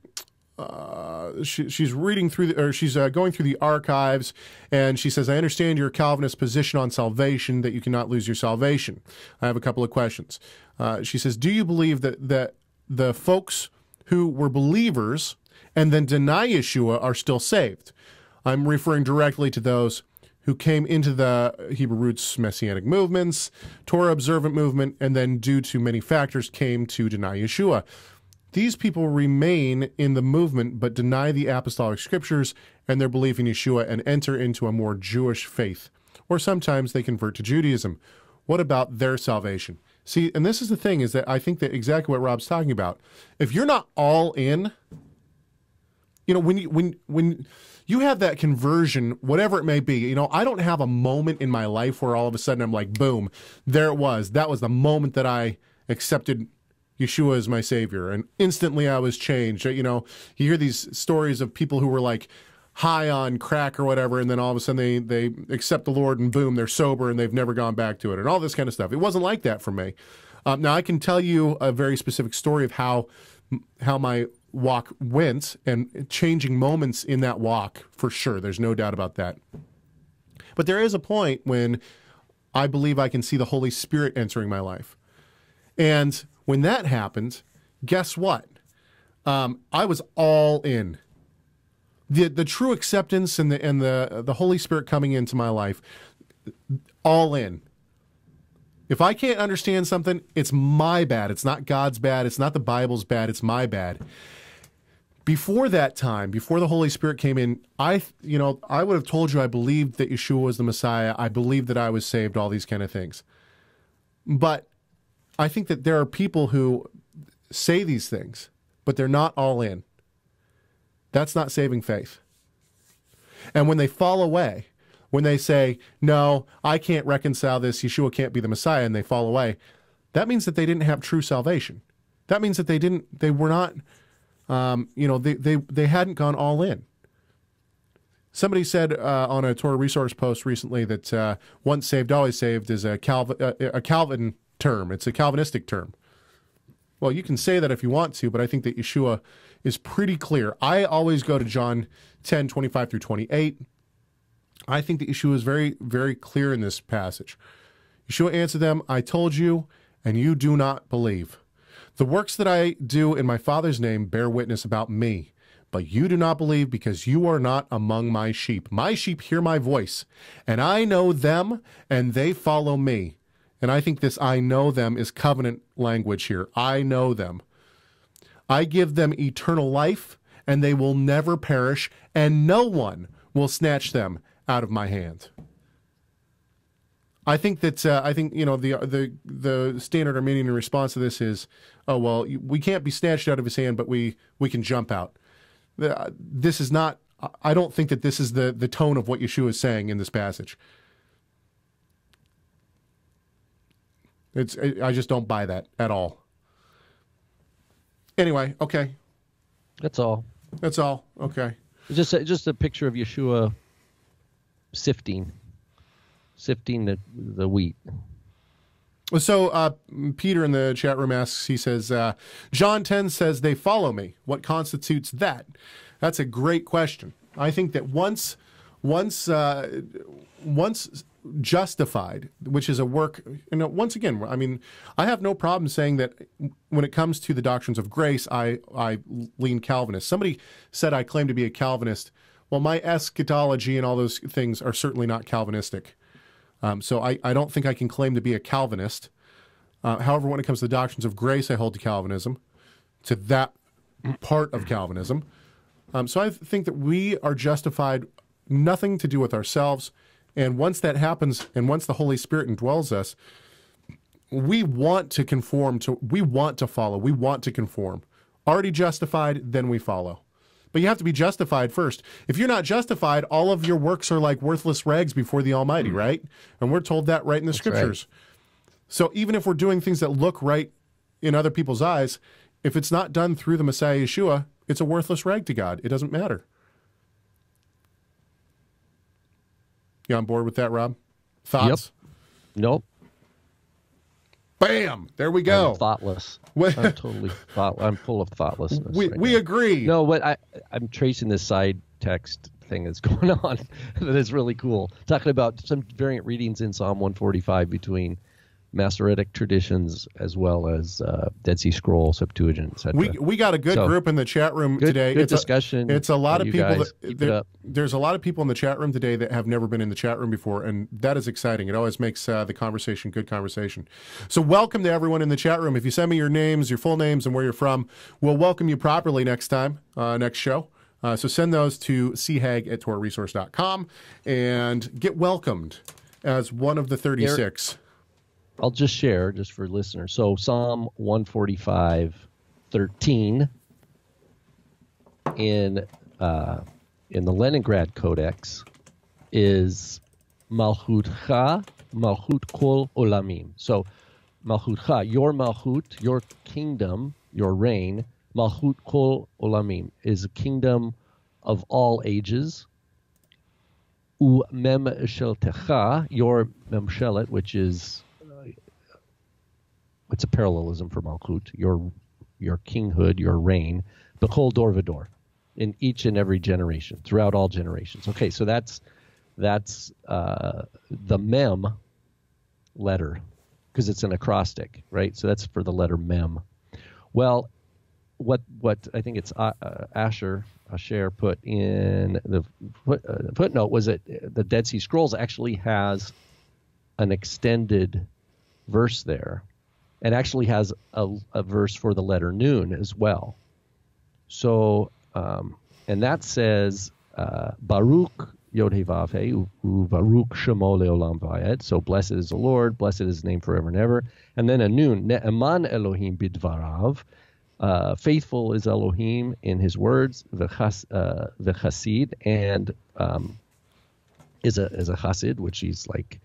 uh, she, she's reading through the, or she's uh, going through the archives, and she says, "I understand your Calvinist position on salvation, that you cannot lose your salvation. I have a couple of questions." Uh, she says, "Do you believe that that the folks who were believers and then deny Yeshua are still saved? I'm referring directly to those who came into the Hebrew roots Messianic movements, Torah observant movement, and then due to many factors came to deny Yeshua. These people remain in the movement but deny the apostolic scriptures and their belief in Yeshua and enter into a more Jewish faith, or sometimes they convert to Judaism. What about their salvation?" See, and this is the thing, is that I think that exactly what Rob's talking about. If you're not all in, you know, when you, when, when you have that conversion, whatever it may be, you know, I don't have a moment in my life where all of a sudden I'm like, boom, there it was. That was the moment that I accepted Yeshua is my savior. And instantly I was changed. You know, you hear these stories of people who were like high on crack or whatever, and then all of a sudden they, they accept the Lord and boom, they're sober and they've never gone back to it and all this kind of stuff. It wasn't like that for me. Um, now I can tell you a very specific story of how, how my walk went and changing moments in that walk for sure. There's no doubt about that. But there is a point when I believe I can see the Holy Spirit entering my life. And when that happened, guess what? Um, I was all in. The, the true acceptance and the, and the, the Holy Spirit coming into my life, all in. If I can't understand something, it's my bad. It's not God's bad. It's not the Bible's bad. It's my bad. Before that time, before the Holy Spirit came in, I, you know, I would have told you I believed that Yeshua was the Messiah. I believed that I was saved, all these kind of things. But I think that there are people who say these things, but they're not all in. That's not saving faith. And when they fall away, when they say, no, I can't reconcile this, Yeshua can't be the Messiah, and they fall away, that means that they didn't have true salvation. That means that they didn't, they were not, um, you know, they, they, they hadn't gone all in. Somebody said uh, on a Torah Resource post recently that uh, once saved, always saved is a, Calv uh, a Calvin term. It's a Calvinistic term. Well, you can say that if you want to, but I think that Yeshua is pretty clear. I always go to John ten, twenty-five through twenty-eight. I think that Yeshua is very, very clear in this passage. Yeshua answered them, I told you, and you do not believe. The works that I do in my Father's name bear witness about me, but you do not believe because you are not among my sheep. My sheep hear my voice, and I know them, and they follow me. And I think this I know them is covenant language here. I know them. I give them eternal life, and they will never perish, and no one will snatch them out of my hand. I think that uh, I think you know the the the standard Armenian response to this is, oh well, we can't be snatched out of his hand, but we we can jump out. This is not. I don't think that this is the the tone of what Yeshua is saying in this passage. It's I just don't buy that at all. Anyway, okay. That's all. That's all. Okay. Just a, just a picture of Yeshua. Sifting, sifting the the wheat. So uh, Peter in the chat room asks. He says, uh, "John ten says they follow me. What constitutes that?" That's a great question. I think that once, once, uh, once justified, which is a work. And once again, I mean, I have no problem saying that when it comes to the doctrines of grace, I I lean Calvinist. Somebody said I claim to be a Calvinist. Well, my eschatology and all those things are certainly not Calvinistic. Um, so I, I don't think I can claim to be a Calvinist. Uh, however, when it comes to the doctrines of grace, I hold to Calvinism, to that part of Calvinism. Um, so I think that we are justified, nothing to do with ourselves. And once that happens, and once the Holy Spirit indwells us, we want to conform to, we want to follow, we want to conform. Already justified, then we follow. But you have to be justified first. If you're not justified, all of your works are like worthless rags before the Almighty, right? And we're told that right in the That's Scriptures. Right. So even if we're doing things that look right in other people's eyes, if it's not done through the Messiah Yeshua, it's a worthless rag to God. It doesn't matter. You on board with that, Rob? Thoughts? Yep. Nope. Bam! There we go. I'm thoughtless. I'm totally thought. I'm full of thoughtlessness. We, right we agree. No, what I I'm tracing this side text thing that's going on that is really cool. Talking about some variant readings in Psalm one forty-five between Masoretic traditions as well as uh, Dead Sea Scroll, Septuagint, et cetera. We we got a good so, group in the chat room good, today. Good it's discussion. A, it's a lot of people. That, there, there's a lot of people in the chat room today that have never been in the chat room before, and that is exciting. It always makes uh, the conversation good conversation. So welcome to everyone in the chat room. If you send me your names, your full names, and where you're from, we'll welcome you properly next time, uh, next show. Uh, so send those to c hag at torah resource dot com and get welcomed as one of the thirty-six. There, I'll just share, just for listeners. So Psalm one forty-five, thirteen in uh, in the Leningrad Codex is Malchutcha Malchut Kol Olamim. So Malchutcha, your Malchut, your kingdom, your reign, Malchut Kol Olamim, is a kingdom of all ages. U Memsheltecha, your Memshelet, which is, uh, it's a parallelism for Malchut, your your kinghood, your reign, Bechol Dor Vador, in each and every generation, throughout all generations. Okay, so that's that's uh, the Mem letter, because it's an acrostic, right? So that's for the letter Mem. Well, what what I think it's uh, Asher Asher put in the foot, uh, footnote was that the Dead Sea Scrolls actually has an extended verse there, and actually has a, a verse for the letter Nun as well. So, um, and that says uh, Baruch Yod-Heh-Vav-Heh, Baruch Shemo Leolam Vayed. So blessed is the Lord, blessed is his name forever and ever. And then a Nun, Ne'eman Elohim Bidvarav, uh, faithful is Elohim in his words, V'chas, uh, V'chasid, and um, is a is a Chasid, which he's like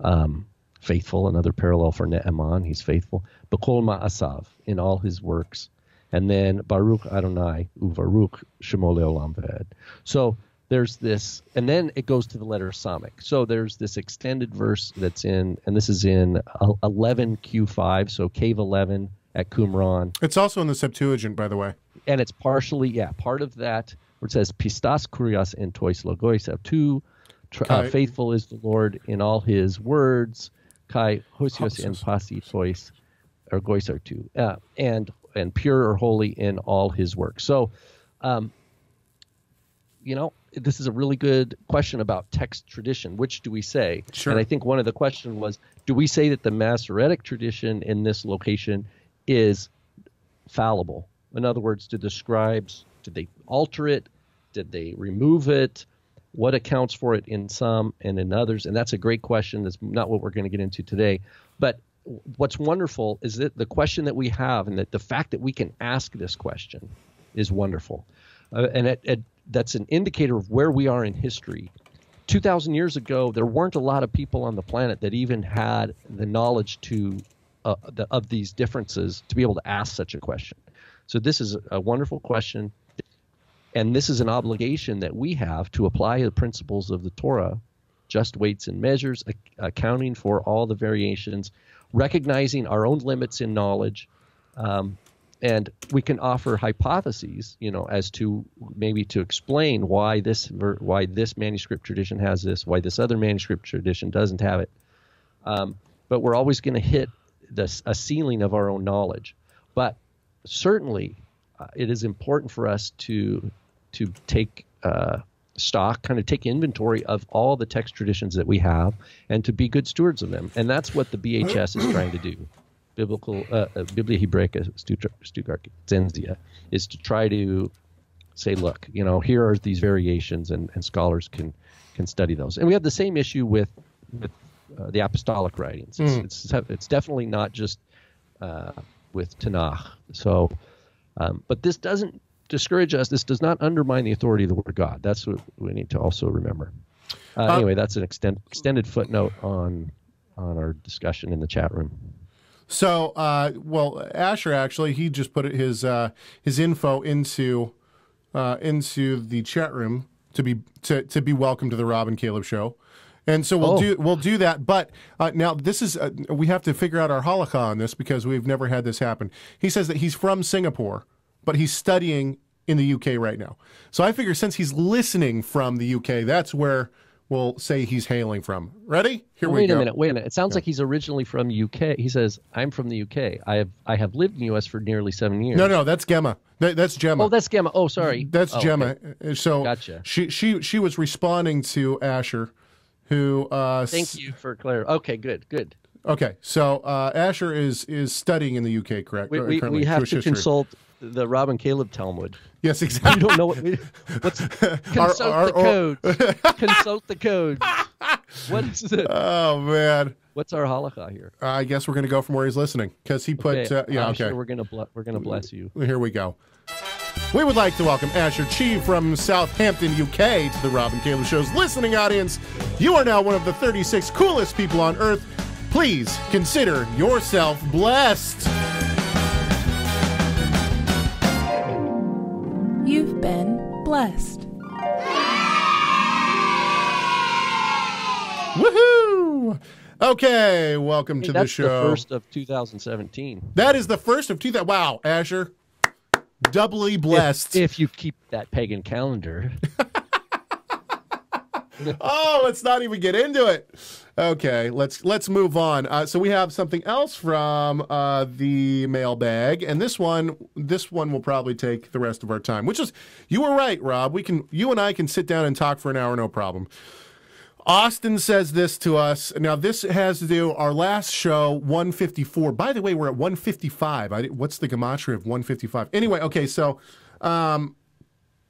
um, faithful. Another parallel for Ne'eman, he's faithful. B'kol Ma'asav, in all his works. And then Baruch Adonai Uvaruch Shemo Leolam Vayed. So there's this, and then it goes to the letter Samic. So there's this extended verse that's in, and this is in eleven Q five, so Cave eleven at Qumran. It's also in the Septuagint, by the way. And it's partially, yeah, part of that, where it says, Pistas kurios en tois logois avtu, uh, faithful is the Lord in all his words, kai hosios en pasi tois ergois avtu, uh, and and pure or holy in all his works. So, um, you know, this is a really good question about text tradition. Which do we say? Sure. And I think one of the questions was, do we say that the Masoretic tradition in this location is fallible? In other words, did the scribes, did they alter it? Did they remove it? What accounts for it in some and in others? And that's a great question. That's not what we're going to get into today. But what's wonderful is that the question that we have, and that the fact that we can ask this question is wonderful. Uh, and it, it, that's an indicator of where we are in history. two thousand years ago, there weren't a lot of people on the planet that even had the knowledge to uh, the, of these differences to be able to ask such a question. So this is a wonderful question, and this is an obligation that we have to apply the principles of the Torah, just weights and measures, ac accounting for all the variations, recognizing our own limits in knowledge, um, and we can offer hypotheses, you know, as to maybe to explain why this why this manuscript tradition has this, why this other manuscript tradition doesn't have it. Um, but we're always going to hit this, a ceiling of our own knowledge. But certainly, uh, it is important for us to to take uh, stock, kind of take inventory of all the text traditions that we have, and to be good stewards of them. And that's what the B H S is trying to do. Biblical uh, Biblia Hebraica Stuttgartensia is to try to say, look, you know, here are these variations, and, and scholars can can study those. And we have the same issue with with uh, the apostolic writings. It's, mm. it's it's definitely not just uh, with Tanakh. So, um, but this doesn't discourage us. This does not undermine the authority of the Word of God. That's what we need to also remember. Uh, uh, anyway, that's an extend, extended footnote on on our discussion in the chat room. So, uh, well, Asher actually he just put his uh, his info into uh, into the chat room to be to to be welcome to the Rob and Caleb show, and so we'll oh. do we'll do that. But uh, now this is uh, we have to figure out our halakha on this because we've never had this happen. He says that he's from Singapore, but he's studying in the U K right now. So I figure since he's listening from the U K, that's where we'll say he's hailing from. Ready? Here we go. Wait a minute, wait a minute. It sounds like he's originally from U K. He says, I'm from the U K. I have I have lived in the U S for nearly seven years. No, no, that's Gemma. That, that's Gemma. Oh, that's Gemma. Oh, sorry. That's oh, Gemma. Okay. So gotcha. she, she, she was responding to Asher, who... Uh, Thank you for clarifying. Okay, good, good. Okay, so uh, Asher is is studying in the U K, correct? We, we, we have Jewish to history. consult... the Rob and Caleb Talmud. Yes, exactly. We don't know what we, what's consult our, our, the codes. Or... consult the codes. What is it? Oh man, what's our halakha here? Uh, I guess we're going to go from where he's listening because he put. Okay. Uh, yeah, I'm okay. Sure we're going to we're going to bless you. Here we go. We would like to welcome Asher Chi from Southampton, U K, to the Rob and Caleb Show's listening audience. You are now one of the thirty-six coolest people on earth. please consider yourself blessed. You've been blessed. Woohoo! Okay, welcome hey, to the show. That's the first of two thousand seventeen. That is the first of two thousand. Wow, Asher. Doubly blessed. If, if you keep that pagan calendar. Oh, let's not even get into it. Okay, let's let's move on. Uh, so we have something else from uh, the mailbag, and this one this one will probably take the rest of our time. Which is, you were right, Rob. We can you and I can sit down and talk for an hour, no problem. Austin says this to us. Now, this has to do our last show, one fifty-four. By the way, we're at one fifty-five. I, what's the gematria of one fifty-five? Anyway, okay, so... Um,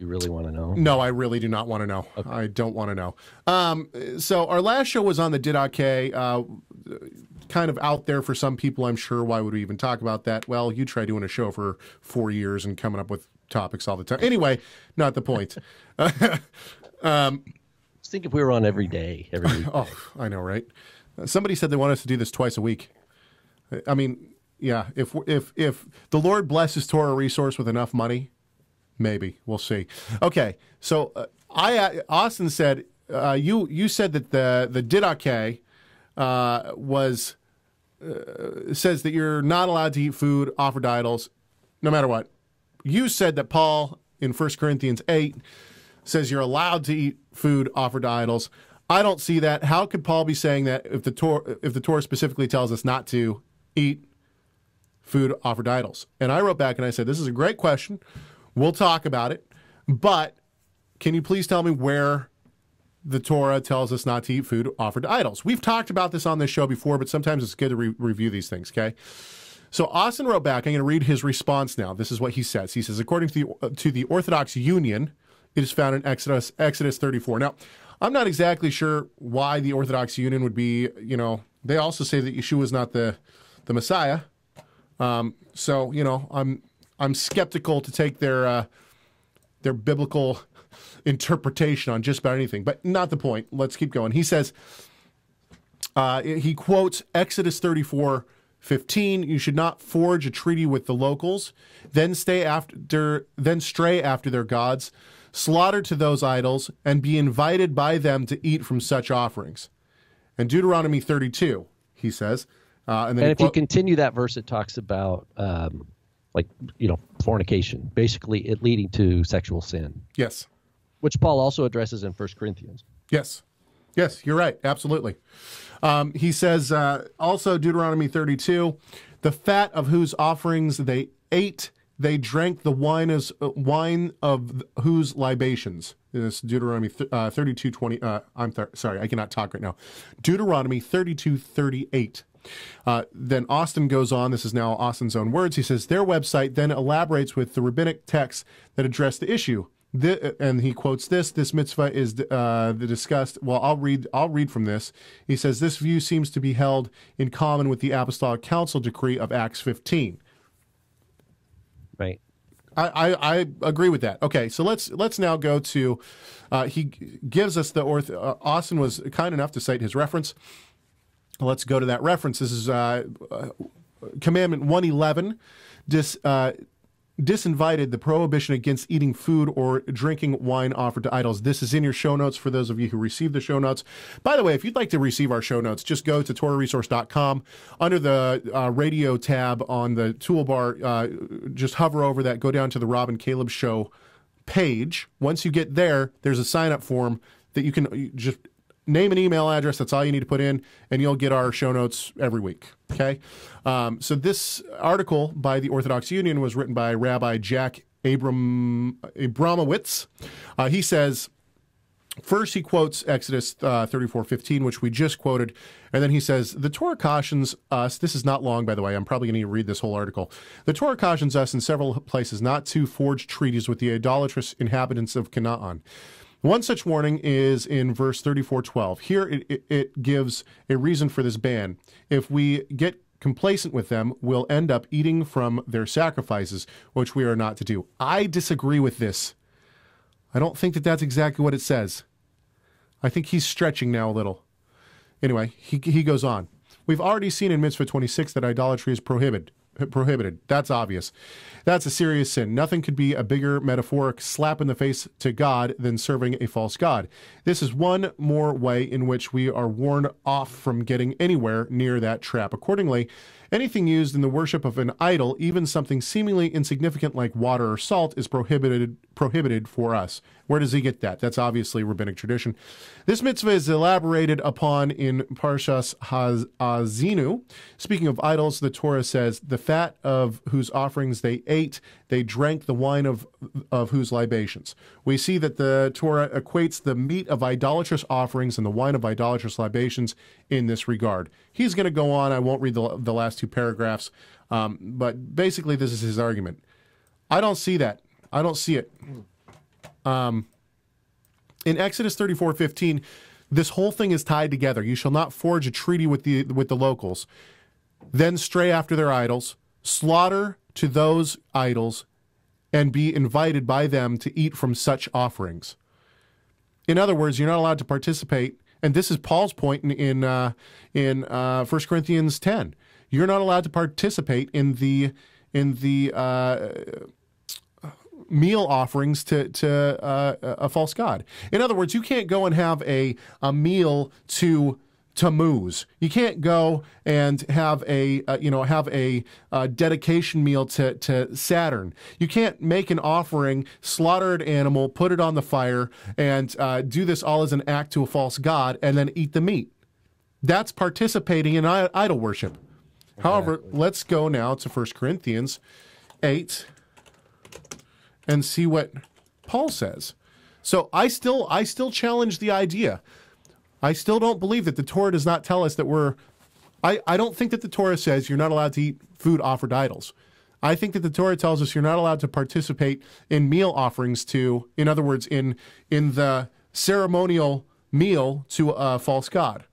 you really want to know? No, I really do not want to know. Okay. I don't want to know. Um, so our last show was on the Didache, uh, kind of out there for some people, I'm sure. Why would we even talk about that? Well, you try doing a show for four years and coming up with topics all the time. Anyway, not the point. um Think if we were on every day, every week. Oh, I know, right? Uh, somebody said they want us to do this twice a week. I mean, yeah. If if if the Lord blesses Torah Resource with enough money, maybe we'll see. Okay, so uh, I uh, Austin said uh, you you said that the the Didache uh, was uh, says that you're not allowed to eat food offered to idols, no matter what. You said that Paul in First Corinthians eight. Says you're allowed to eat food offered to idols. I don't see that. How could Paul be saying that if the Torah, if the Torah specifically tells us not to eat food offered to idols? And I wrote back and I said, this is a great question. We'll talk about it. But can you please tell me where the Torah tells us not to eat food offered to idols? We've talked about this on this show before, but sometimes it's good to re review these things, okay? So Austin wrote back. I'm going to read his response now. This is what he says. He says, according to the, to the Orthodox Union, it is found in Exodus, Exodus thirty-four. Now, I'm not exactly sure why the Orthodox Union would be, you know, they also say that Yeshua is not the, the Messiah. Um, so, you know, I'm I'm skeptical to take their, uh, their biblical interpretation on just about anything, but not the point. Let's keep going. He says, uh, he quotes Exodus thirty-four fifteen, you should not forge a treaty with the locals, then stay after, then stray after their gods, slaughter to those idols, and be invited by them to eat from such offerings. And Deuteronomy thirty-two, he says. Uh, and then and if you continue that verse, it talks about, um, like, you know, fornication, basically it leading to sexual sin. Yes. Which Paul also addresses in First Corinthians. Yes. Yes, you're right. Absolutely. Um, he says, uh, also Deuteronomy thirty-two, the fat of whose offerings they ate, they drank the wine, as, uh, wine of whose libations. This Deuteronomy th uh, thirty-two twenty. Uh, I'm th sorry, I cannot talk right now. Deuteronomy thirty-two thirty-eight. Uh, then Austin goes on. This is now Austin's own words. He says their website then elaborates with the rabbinic texts that address the issue. The, and he quotes this. This mitzvah is uh, the discussed. Well, I'll read. I'll read from this. He says this view seems to be held in common with the Apostolic Council decree of Acts fifteen. Right. I, I, I agree with that. Okay, so let's let's now go to. Uh, he gives us the orth. Uh, Austin was kind enough to cite his reference. Let's go to that reference. This is uh, uh, Commandment one eleven. Dis. Uh, disinvited the prohibition against eating food or drinking wine offered to idols. This is in your show notes for those of you who receive the show notes. By the way, if you'd like to receive our show notes, just go to torah resource dot com. Under the uh, radio tab on the toolbar, uh, just hover over that. Go down to the Rob and Caleb Show page. Once you get there, there's a sign-up form that you can you just name an email address. That's all you need to put in, and you'll get our show notes every week, okay? Um, so this article by the Orthodox Union was written by Rabbi Jack Abram, Abramowitz. Uh, he says, first he quotes Exodus uh, thirty-four fifteen, which we just quoted, and then he says, the Torah cautions us, this is not long, by the way, I'm probably going to read this whole article. The Torah cautions us in several places not to forge treaties with the idolatrous inhabitants of Canaan. One such warning is in verse thirty-four twelve. Here it, it, it gives a reason for this ban. If we get complacent with them, we'll end up eating from their sacrifices, which we are not to do. I disagree with this. I don't think that that's exactly what it says. I think he's stretching now a little. Anyway, he, he goes on. We've already seen in Mitzvah twenty-six that idolatry is prohibited. prohibited. That's obvious. That's a serious sin. Nothing could be a bigger metaphoric slap in the face to God than serving a false god. This is one more way in which we are warned off from getting anywhere near that trap. Accordingly, anything used in the worship of an idol, even something seemingly insignificant like water or salt, is prohibited prohibited for us. Where does he get that? That's obviously rabbinic tradition. This mitzvah is elaborated upon in Parshas Hazinu. Speaking of idols, the Torah says, "The fat of whose offerings they ate, they drank the wine of, of whose libations." We see that the Torah equates the meat of idolatrous offerings and the wine of idolatrous libations in this regard. He's going to go on. I won't read the, the last two paragraphs, um, but basically this is his argument. I don't see that. I don't see it. Um, in Exodus thirty-four fifteen, this whole thing is tied together. You shall not forge a treaty with the with the locals, then stray after their idols, slaughter to those idols, and be invited by them to eat from such offerings. In other words, you're not allowed to participate. And this is Paul's point in in, uh, in uh, First Corinthians ten. You're not allowed to participate in the in the. Uh, meal offerings to, to uh, a false god. In other words, you can't go and have a, a meal to Tammuz. You can't go and have a, uh, you know, have a uh, dedication meal to, to Saturn. You can't make an offering, slaughter an animal, put it on the fire, and uh, do this all as an act to a false god, and then eat the meat. That's participating in idol worship. Exactly. However, let's go now to First Corinthians eight. And see what Paul says. So I still, I still challenge the idea. I still don't believe that the Torah does not tell us that we're... I, I don't think that the Torah says you're not allowed to eat food offered to idols. I think that the Torah tells us you're not allowed to participate in meal offerings to... In other words, in, in the ceremonial meal to a false god.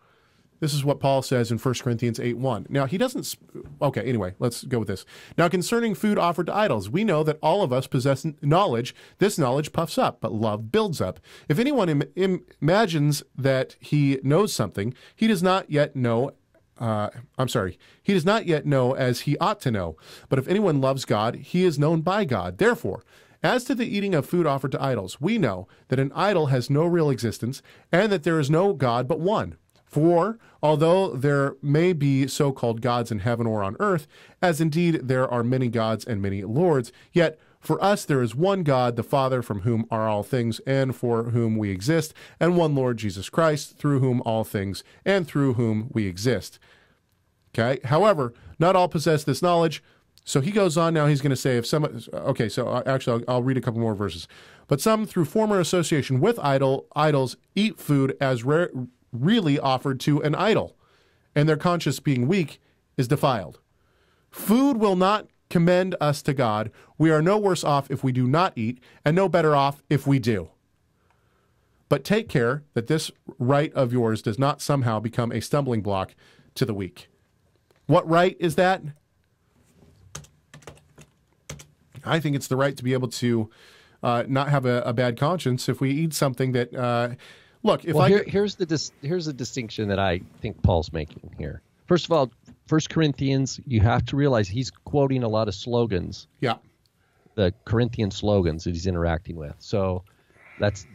This is what Paul says in First Corinthians eight one. Now, he doesn't... Okay, anyway, let's go with this. Now, concerning food offered to idols, we know that all of us possess knowledge. This knowledge puffs up, but love builds up. If anyone im im imagines that he knows something, he does not yet know... Uh, I'm sorry. He does not yet know as he ought to know. But if anyone loves God, he is known by God. Therefore, as to the eating of food offered to idols, we know that an idol has no real existence and that there is no God but one. For, although there may be so-called gods in heaven or on earth, as indeed there are many gods and many lords, yet for us there is one God, the Father, from whom are all things and for whom we exist, and one Lord Jesus Christ, through whom all things and through whom we exist. Okay? However, not all possess this knowledge. So he goes on now, he's going to say, if some, okay, so actually I'll, I'll read a couple more verses. But some, through former association with idol, idols, eat food as rare... really offered to an idol, and their conscience being weak is defiled. Food will not commend us to God. We are no worse off if we do not eat, and no better off if we do. But take care that this right of yours does not somehow become a stumbling block to the weak. What right is that? I think it's the right to be able to uh, not have a, a bad conscience if we eat something that... Uh, Look, if well, I... here, here's the dis here's the distinction that I think Paul's making here. First of all, First Corinthians, you have to realize he's quoting a lot of slogans. Yeah, the Corinthian slogans that he's interacting with. So that's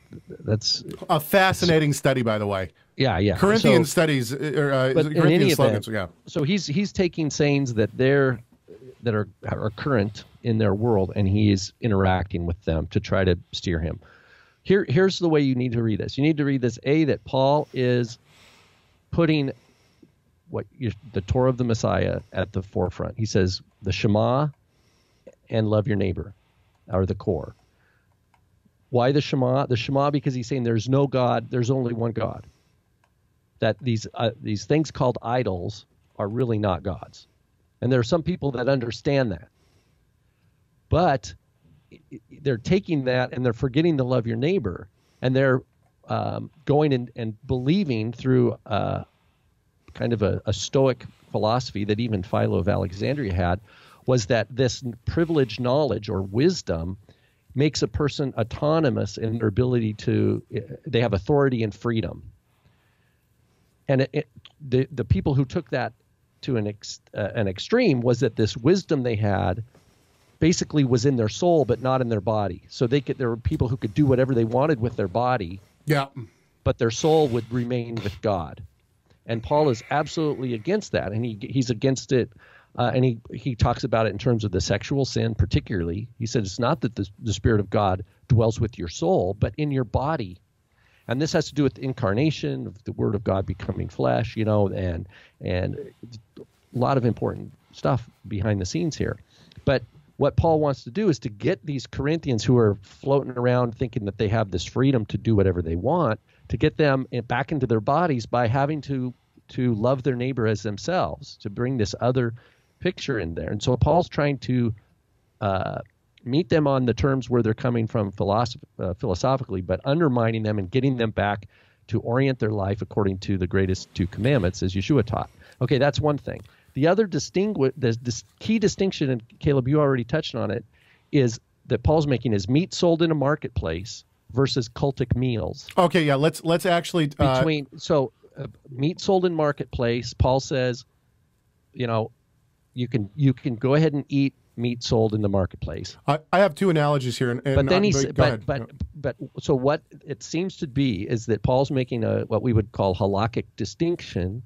that's a fascinating study, by the way. Yeah, yeah. Corinthian so, studies or uh, Corinthian slogans. Event, yeah. So he's he's taking sayings that they're that are are current in their world, and he is interacting with them to try to steer him. Here, here's the way you need to read this. You need to read this, A, that Paul is putting what you, the Torah of the Messiah at the forefront. He says the Shema and love your neighbor are the core. Why the Shema? The Shema because he's saying there's no God, there's only one God. That these, uh, these things called idols are really not gods. And there are some people that understand that. But... they're taking that and they're forgetting to love your neighbor, and they're um, going and, and believing through uh, kind of a, a Stoic philosophy that even Philo of Alexandria had, was that this privileged knowledge or wisdom makes a person autonomous in their ability to – they have authority and freedom. And it, it, the, the people who took that to an ex, uh, an extreme was that this wisdom they had basically was in their soul, but not in their body. So they could, there were people who could do whatever they wanted with their body, yeah, but their soul would remain with God. And Paul is absolutely against that, and he he's against it. Uh, and he, he talks about it in terms of the sexual sin particularly. He said it's not that the, the Spirit of God dwells with your soul, but in your body. And this has to do with the incarnation, of the Word of God becoming flesh, you know, and and a lot of important stuff behind the scenes here. But what Paul wants to do is to get these Corinthians who are floating around thinking that they have this freedom to do whatever they want, to get them back into their bodies by having to, to love their neighbor as themselves, to bring this other picture in there. And so Paul's trying to uh, meet them on the terms where they're coming from philosoph- uh, philosophically, but undermining them and getting them back to orient their life according to the greatest two commandments, as Yeshua taught. Okay, that's one thing. The other distingu- the dis- key distinction, and Caleb, you already touched on it, is that Paul's making is meat sold in a marketplace versus cultic meals. Okay, yeah, let's let's actually... Uh... Between So uh, meat sold in marketplace, Paul says, you know, You can you can go ahead and eat meat sold in the marketplace. I, I have two analogies here, and, and but then he said, but but, but but so what it seems to be is that Paul's making a what we would call halakhic distinction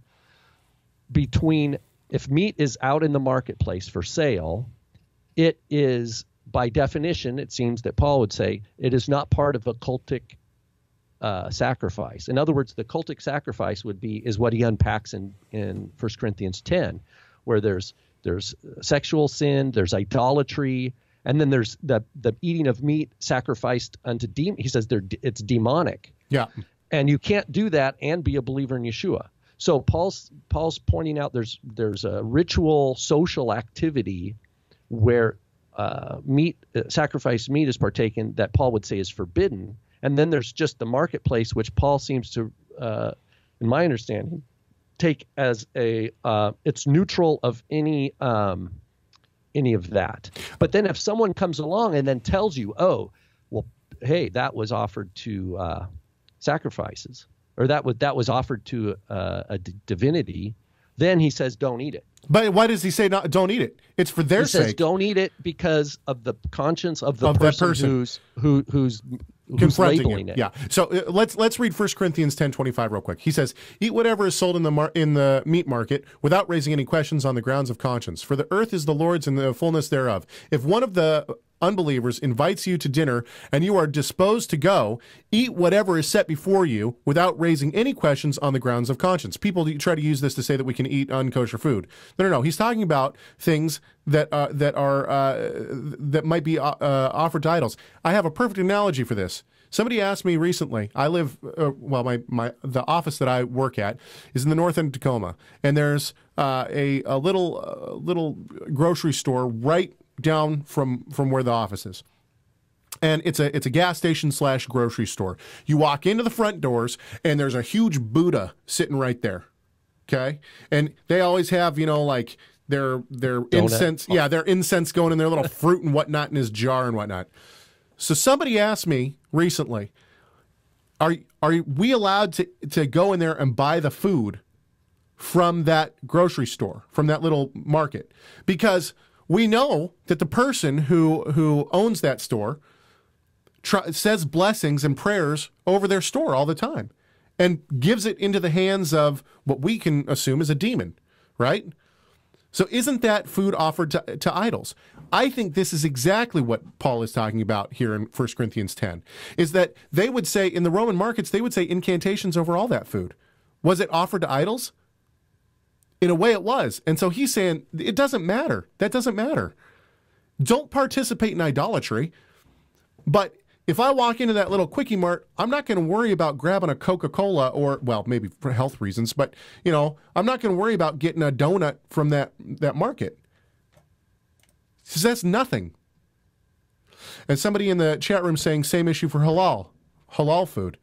between if meat is out in the marketplace for sale, it is by definition it seems that Paul would say it is not part of a cultic uh, sacrifice. In other words, the cultic sacrifice would be is what he unpacks in in First Corinthians ten, where there's There's sexual sin, there's idolatry, and then there's the the eating of meat sacrificed unto demons. He says they're de- it's demonic. Yeah. And you can't do that and be a believer in Yeshua. So Paul's Paul's pointing out there's there's a ritual social activity where uh, meat uh, sacrificed meat is partaken that Paul would say is forbidden, and then there's just the marketplace, which Paul seems to, uh, in my understanding, take as a uh, it's neutral of any um, any of that. But then if someone comes along and then tells you, oh, well, hey, that was offered to uh, sacrifices, or that was that was offered to uh, a d- divinity, then he says, don't eat it. But why does he say not? Don't eat it? It's for their he sake. He says, don't eat it because of the conscience of the of person, person who's who who's. Who's confronting it. it. Yeah. So uh, let's let's read First Corinthians ten twenty-five real quick. He says, "Eat whatever is sold in the mar- in the meat market without raising any questions on the grounds of conscience. For the earth is the Lord's and the fullness thereof. If one of the unbelievers invites you to dinner and you are disposed to go, eat whatever is set before you without raising any questions on the grounds of conscience." People try to use this to say that we can eat unkosher food. No, no, no. He's talking about things that uh, that are uh, that might be uh, offered to idols. I have a perfect analogy for this. Somebody asked me recently. I live uh, well. My my the office that I work at is in the north end of Tacoma, and there's uh, a a little uh, little grocery store right down from from where the office is, and it's a it's a gas station slash grocery store. You walk into the front doors, and there's a huge Buddha sitting right there. Okay, and they always have you know like their their Donut. incense, yeah, their incense going in their little fruit and whatnot in his jar and whatnot. So somebody asked me recently, are are we allowed to to go in there and buy the food from that grocery store, from that little market, because we know that the person who who owns that store try, says blessings and prayers over their store all the time and gives it into the hands of what we can assume is a demon, right? So isn't that food offered to, to idols? I think this is exactly what Paul is talking about here in First Corinthians ten, is that they would say in the Roman markets, they would say incantations over all that food. Was it offered to idols? In a way it was. And so he's saying, it doesn't matter. That doesn't matter. Don't participate in idolatry. But if I walk into that little Quickie Mart, I'm not going to worry about grabbing a Coca-Cola or, well, maybe for health reasons, but, you know, I'm not going to worry about getting a donut from that, that market. Because that's nothing. And somebody in the chat room saying, same issue for halal, halal food.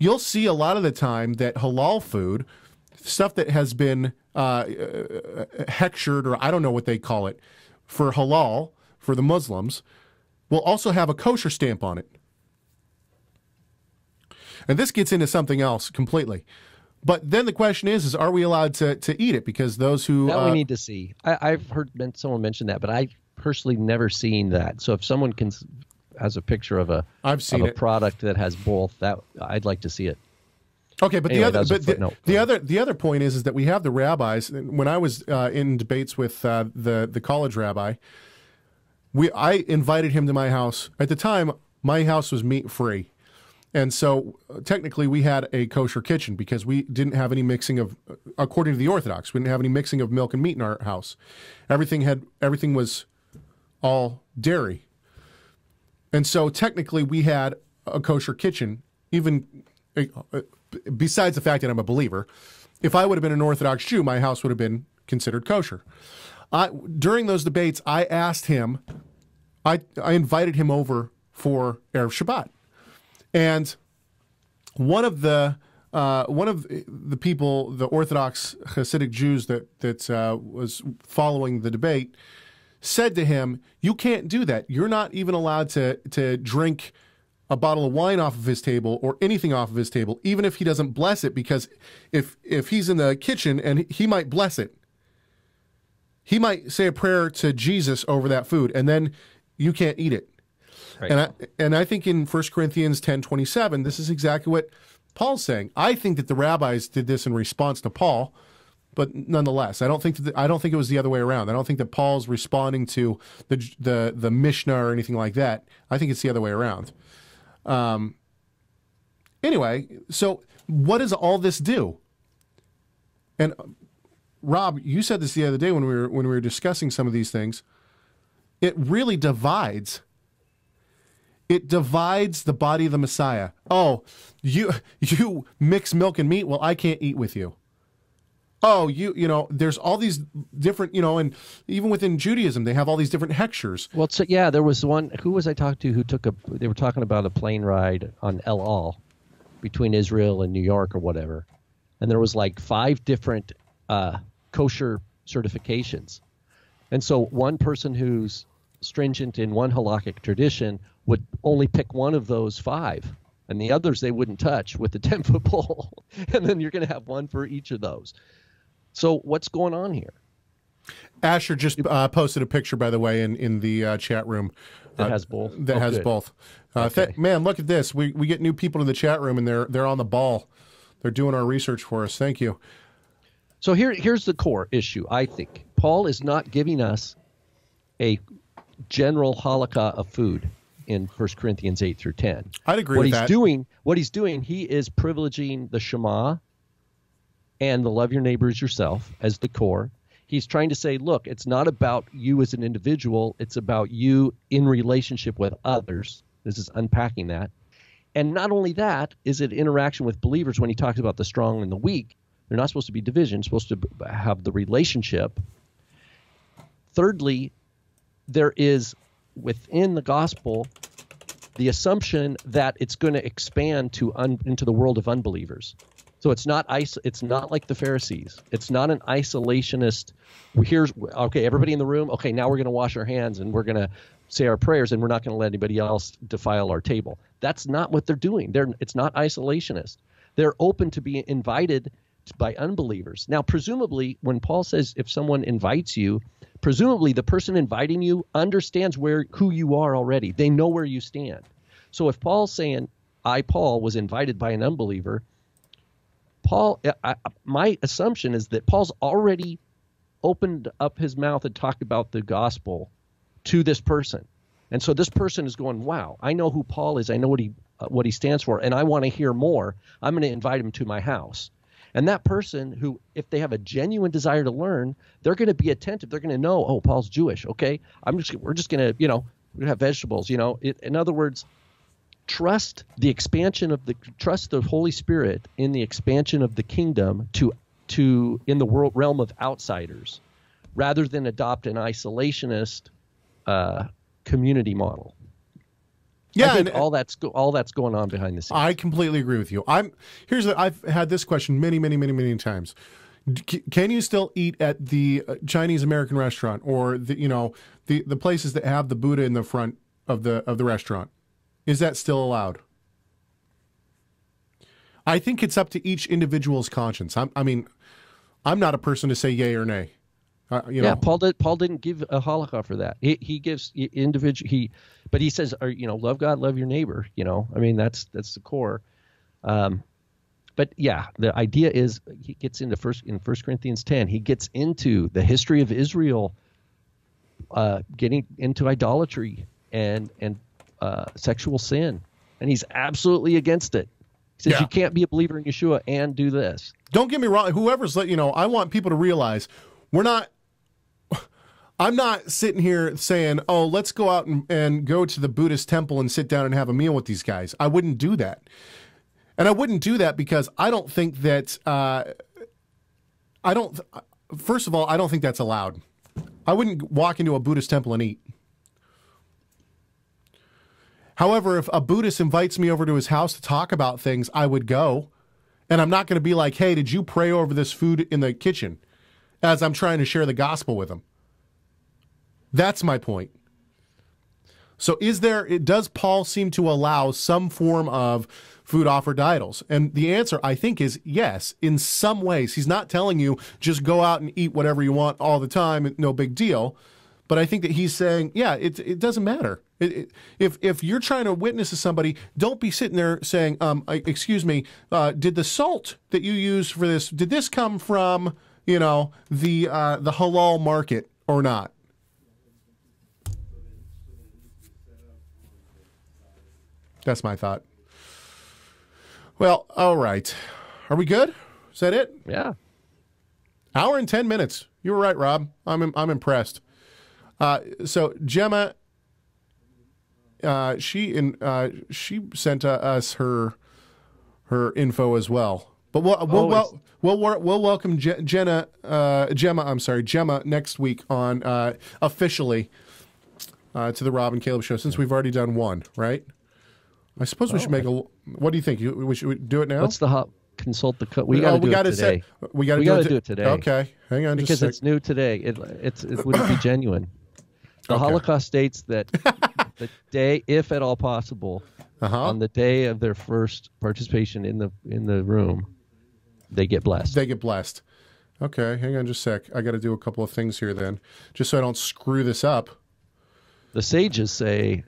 You'll see a lot of the time that halal food, stuff that has been uh, hectored, or I don't know what they call it, for halal, for the Muslims, will also have a kosher stamp on it. And this gets into something else completely. But then the question is, is are we allowed to, to eat it? Because those who... That uh, we need to see. I, I've heard someone mention that, but I've personally never seen that. So if someone can, has a picture of a, I've seen of a product that has both, that I'd like to see it. Okay, but anyway, the other, but the, the other, the other point is, is that we have the rabbis. When I was uh, in debates with uh, the the college rabbi, we I invited him to my house. At the time, my house was meat free, and so uh, technically we had a kosher kitchen because we didn't have any mixing of, according to the Orthodox, we didn't have any mixing of milk and meat in our house. Everything had everything was all dairy, and so technically we had a kosher kitchen, even. A, a, Besides the fact that I'm a believer, if I would have been an Orthodox Jew, my house would have been considered kosher. I, during those debates, I asked him, I, I invited him over for Erev Shabbat, and one of the uh, one of the people, the Orthodox Hasidic Jews that that uh, was following the debate, said to him, "You can't do that. You're not even allowed to to drink a bottle of wine off of his table or anything off of his table, even if he doesn't bless it, because if if he's in the kitchen and he might bless it, he might say a prayer to Jesus over that food, and then you can't eat it." Right. And I and I think in First Corinthians ten twenty-seven, this is exactly what Paul's saying. I think that the rabbis did this in response to Paul, but nonetheless, I don't think that the, I don't think it was the other way around. I don't think that Paul's responding to the the the Mishnah or anything like that. I think it's the other way around. Um, anyway, so what does all this do? And uh, Rob, you said this the other day when we were, when we were discussing some of these things, it really divides. It divides the body of the Messiah. Oh, you, you mix milk and meat. Well, I can't eat with you. Oh, you, you know, there's all these different, you know, and even within Judaism, they have all these different hectures. Well, so, yeah, there was one, who was I talking to who took a, they were talking about a plane ride on El Al between Israel and New York or whatever. And there was like five different uh, kosher certifications. And so one person who's stringent in one halakhic tradition would only pick one of those five. And the others they wouldn't touch with the ten-foot pole. And then you're going to have one for each of those. So what's going on here? Asher just uh, posted a picture, by the way, in, in the uh, chat room. That uh, has both. That oh, has good. both. Uh, okay. th man, look at this. We, we get new people in the chat room, and they're, they're on the ball. They're doing our research for us. Thank you. So here, here's the core issue, I think. Paul is not giving us a general halakha of food in First Corinthians eight through ten. I'd agree what with he's that. Doing, what he's doing, he is privileging the Shema and the love your neighbor as yourself as the core. He's trying to say, look, it's not about you as an individual. It's about you in relationship with others. This is unpacking that. And not only that, is it interaction with believers when he talks about the strong and the weak. They're not supposed to be division. It's supposed to have the relationship. Thirdly, there is within the gospel the assumption that it's going to expand to un, into the world of unbelievers. So it's not it's not like the Pharisees. It's not an isolationist, here's okay, everybody in the room, okay, now we're going to wash our hands and we're going to say our prayers and we're not going to let anybody else defile our table. That's not what they're doing. They're it's not isolationist. They're open to be invited by unbelievers. Now, presumably, when Paul says if someone invites you, presumably the person inviting you understands where who you are already. They know where you stand. So if Paul's saying, I, Paul, was invited by an unbeliever, Paul, I, my assumption is that Paul's already opened up his mouth and talked about the gospel to this person. And so this person is going, wow, I know who Paul is. I know what he, uh, what he stands for, and I want to hear more. I'm going to invite him to my house. And that person who, if they have a genuine desire to learn, they're going to be attentive. They're going to know, oh, Paul's Jewish. Okay, I'm just we're just going to, you know, we're going to have vegetables. You know, it, in other words, trust the expansion of the trust the Holy Spirit in the expansion of the kingdom to to in the world realm of outsiders, rather than adopt an isolationist uh, community model. Yeah, I think and all that's go all that's going on behind the scenes. I completely agree with you. I'm here's the, I've had this question many, many, many, many times. C can you still eat at the Chinese American restaurant or the you know the the places that have the Buddha in the front of the of the restaurant? Is that still allowed? I think it's up to each individual's conscience. I'm, I mean, I'm not a person to say yay or nay. Uh, you yeah, know. Paul did. Paul didn't give a halakha for that. He, he gives individual. He, but he says, or, you know, love God, love your neighbor. You know, I mean, that's that's the core. Um, but yeah, the idea is he gets into first in First Corinthians ten. He gets into the history of Israel, uh, getting into idolatry and and uh, sexual sin, and he's absolutely against it. He says yeah. you can't be a believer in Yeshua and do this. Don't get me wrong. Whoever's let you know, I want people to realize we're not. I'm not sitting here saying, oh, let's go out and, and go to the Buddhist temple and sit down and have a meal with these guys. I wouldn't do that. And I wouldn't do that because I don't think that, uh, I don't, first of all, I don't think that's allowed. I wouldn't walk into a Buddhist temple and eat. However, if a Buddhist invites me over to his house to talk about things, I would go. And I'm not going to be like, hey, did you pray over this food in the kitchen? As I'm trying to share the gospel with them. That's my point. So is there, it does Paul seem to allow some form of food offered to idols? And the answer, I think, is yes, in some ways. He's not telling you just go out and eat whatever you want all the time, no big deal. But I think that he's saying, yeah, it, it doesn't matter. It, it, if, if you're trying to witness to somebody, don't be sitting there saying, um, excuse me, uh, did the salt that you used for this, did this come from, you know, the, uh, the halal market or not? That's my thought. Well, all right. Are we good? Is that it? Yeah. Hour and ten minutes. You were right, Rob. I'm I'm impressed. Uh, so Gemma, uh, she in uh, she sent uh, us her her info as well. But we'll we'll we'll, we'll, we'll, we'll welcome Je Jenna uh, Gemma. I'm sorry, Gemma next week on uh, officially uh, to the Rob and Caleb show since we've already done one, right? I suppose we oh, should make a. What do you think? You, we should we do it now. What's the hot? Consult the cut. We got to oh, do gotta it today. Set, we got to do, do it today. Okay, hang on. Because just a it's new today. It it's, it wouldn't be genuine. The okay. Holocaust states that the day, if at all possible, uh-huh. on the day of their first participation in the in the room, they get blessed. They get blessed. Okay, hang on just a sec. I got to do a couple of things here then, just so I don't screw this up. The sages say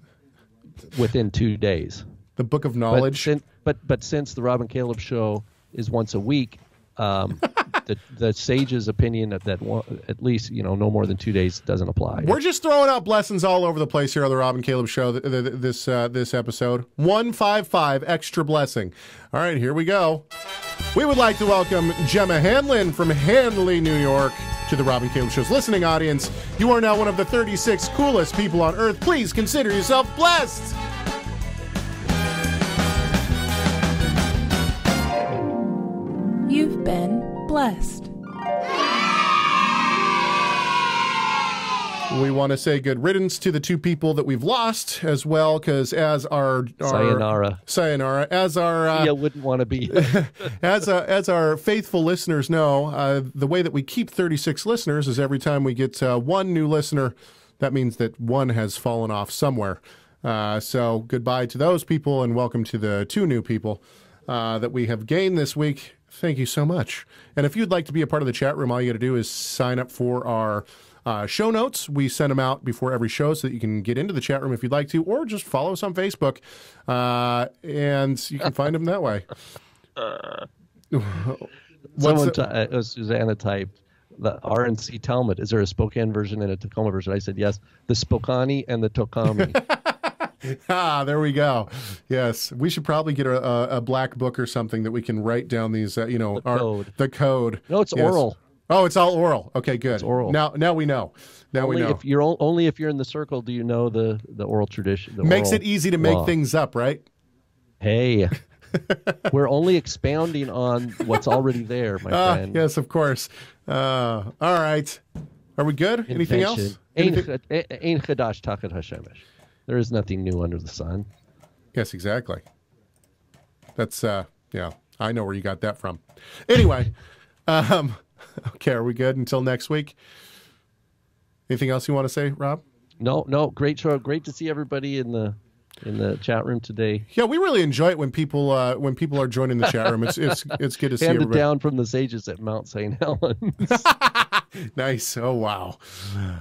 within two days. The book of knowledge. But, sin, but but since the Rob and Caleb show is once a week, um, the the sage's opinion that that one, at least you know no more than two days doesn't apply. We're just throwing out blessings all over the place here on the Rob and Caleb show. Th th this uh, this episode one five five extra blessing. All right, here we go. We would like to welcome Gemma Hanlon from Hanley, New York, to the Rob and Caleb show's listening audience. You are now one of the thirty-six coolest people on earth. Please consider yourself blessed. You've been blessed. We want to say good riddance to the two people that we've lost as well, because as our, our sayonara, sayonara, as our uh, yeah, wouldn't want to be as uh, as our faithful listeners know, uh, the way that we keep thirty-six listeners is every time we get uh, one new listener, that means that one has fallen off somewhere. Uh, so goodbye to those people and welcome to the two new people uh, that we have gained this week. Thank you so much. And if you'd like to be a part of the chat room, all you got to do is sign up for our uh, show notes. We send them out before every show so that you can get into the chat room if you'd like to, or just follow us on Facebook, uh, and you can find them that way. Uh, Someone it was Susanna typed, the R N C Talmud, is there a Spokane version and a Tacoma version? I said, yes, the Spokane and the Tokami. Ah, there we go. Yes, we should probably get a, a, a black book or something that we can write down these, uh, you know, the, our, code. the code. No, it's yes. oral. Oh, it's all oral. Okay, good. It's oral. Now, now we know. Now only we know. If you're only if you're in the circle do you know the the oral tradition. The Makes oral it easy to make law. things up, right? Hey, we're only expounding on what's already there, my uh, friend. Yes, of course. Uh, all right, are we good? Invention. Anything else? Anything? Ein chadash tachat hashemesh. There is nothing new under the sun. Yes, exactly. That's, uh, yeah, I know where you got that from. Anyway, um, okay, are we good until next week? Anything else you want to say, Rob? No, no, great show. Great to see everybody in the in the chat room today. Yeah, we really enjoy it when people uh, when people are joining the chat room. It's it's it's good to see everybody. Handed down from the sages at Mount Saint Helens. Nice. Oh wow.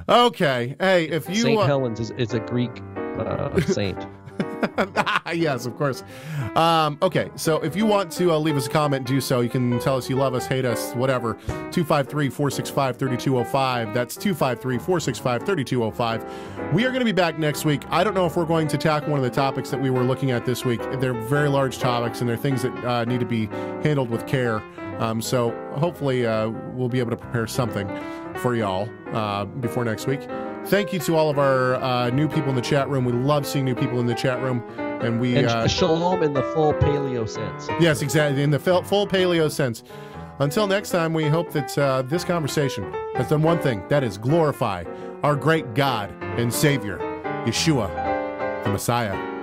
Okay. Hey, if you Saint Uh, Helens is it's a Greek uh, saint. Yes, of course. Um, okay, so if you want to uh, leave us a comment, do so. You can tell us you love us, hate us, whatever. two five three, four six five, three two zero five. That's two five three, four six five, three two zero five. We are going to be back next week. I don't know if we're going to tackle one of the topics that we were looking at this week. They're very large topics, and they're things that uh, need to be handled with care. Um, so hopefully uh, we'll be able to prepare something for y'all uh, before next week. Thank you to all of our uh, new people in the chat room. We love seeing new people in the chat room. And we and uh, shalom in the full paleo sense. Yes, exactly. In the full paleo sense. Until next time, we hope that uh, this conversation has done one thing. That is glorify our great God and Savior, Yeshua, the Messiah.